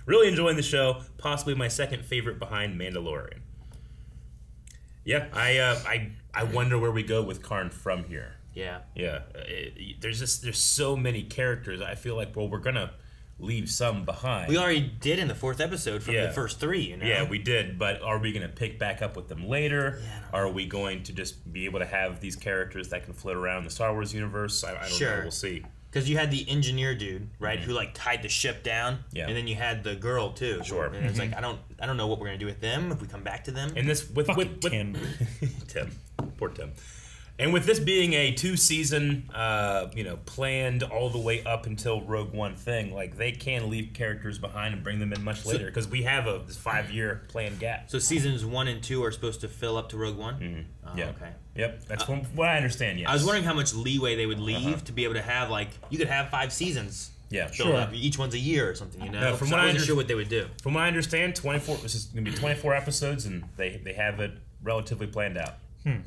Really enjoying the show. Possibly my second favorite behind Mandalorian. Yeah, I uh, I, I wonder where we go with Karn from here. Yeah. Yeah. It, it, there's just there's so many characters. I feel like, well, we're going to leave some behind. We already did in the fourth episode from yeah. the first three, you know? Yeah, we did, but are we going to pick back up with them later? Yeah, are we going to just be able to have these characters that can float around the Star Wars universe? I, I don't sure. know. We'll see. Because you had the engineer dude, right, mm-hmm. who, like, tied the ship down, yeah. and then you had the girl, too. Sure. And mm-hmm. it's like, I don't I don't know what we're going to do with them, if we come back to them. And this, with... with, with Tim. Tim. Poor Tim. And with this being a two-season, uh, you know, planned all the way up until Rogue One thing, like, they can leave characters behind and bring them in much later, because so, we have a this five-year planned gap. So seasons one and two are supposed to fill up to Rogue One? Mm-hmm. Oh, yeah. Okay. Yep, that's uh, what I understand, yes. I was wondering how much leeway they would leave uh-huh. to be able to have, like, you could have five seasons. Yeah, sure. Up. Each one's a year or something, you know? No, from so what I wasn't sure what they would do. From what I understand, twenty-four this is going to be twenty-four episodes, and they, they have it relatively planned out. Hmm.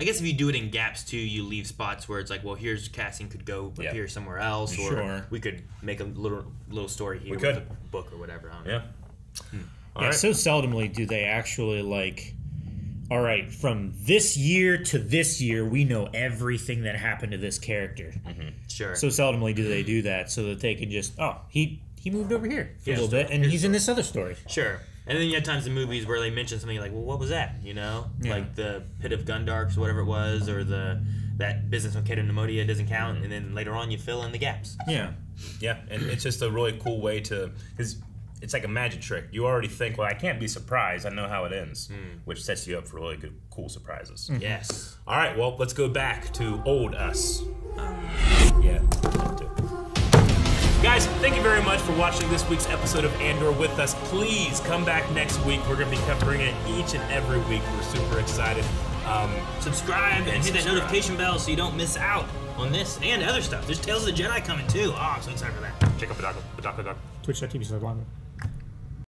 I guess if you do it in gaps, too, you leave spots where it's like, well, here's casting could go yep. appear somewhere else, or sure. we could make a little little story here we with could. a book or whatever. I don't yeah. know. Hmm. Yeah, right. So seldomly do they actually, like, all right, from this year to this year, we know everything that happened to this character. Mm-hmm. Sure. So seldomly do they do that so that they can just, oh, he, he moved over here for here's a little story. bit, and here's he's in this other story. Sure. And then you have times in movies where they mention something like, well, what was that, you know? Yeah. Like the Pit of Gundarks or whatever it was, or the that business on Cato Nemodia doesn't count, mm-hmm. and then later on you fill in the gaps. Yeah. Yeah, and it's just a really cool way to, because it's like a magic trick. You already think, well, I can't be surprised. I know how it ends, mm. which sets you up for really good, cool surprises. Mm-hmm. Yes. All right, well, let's go back to old us. Um, yeah. Guys, thank you very much for watching this week's episode of Andor with us. Please come back next week. We're going to be covering it each and every week. We're super excited. Um, subscribe and, and hit subscribe. that notification bell so you don't miss out on this and other stuff. There's Tales of the Jedi coming, too. Oh, I'm so excited for that. Check out Badaka. Badaka. Twitch dot T V slash Lando.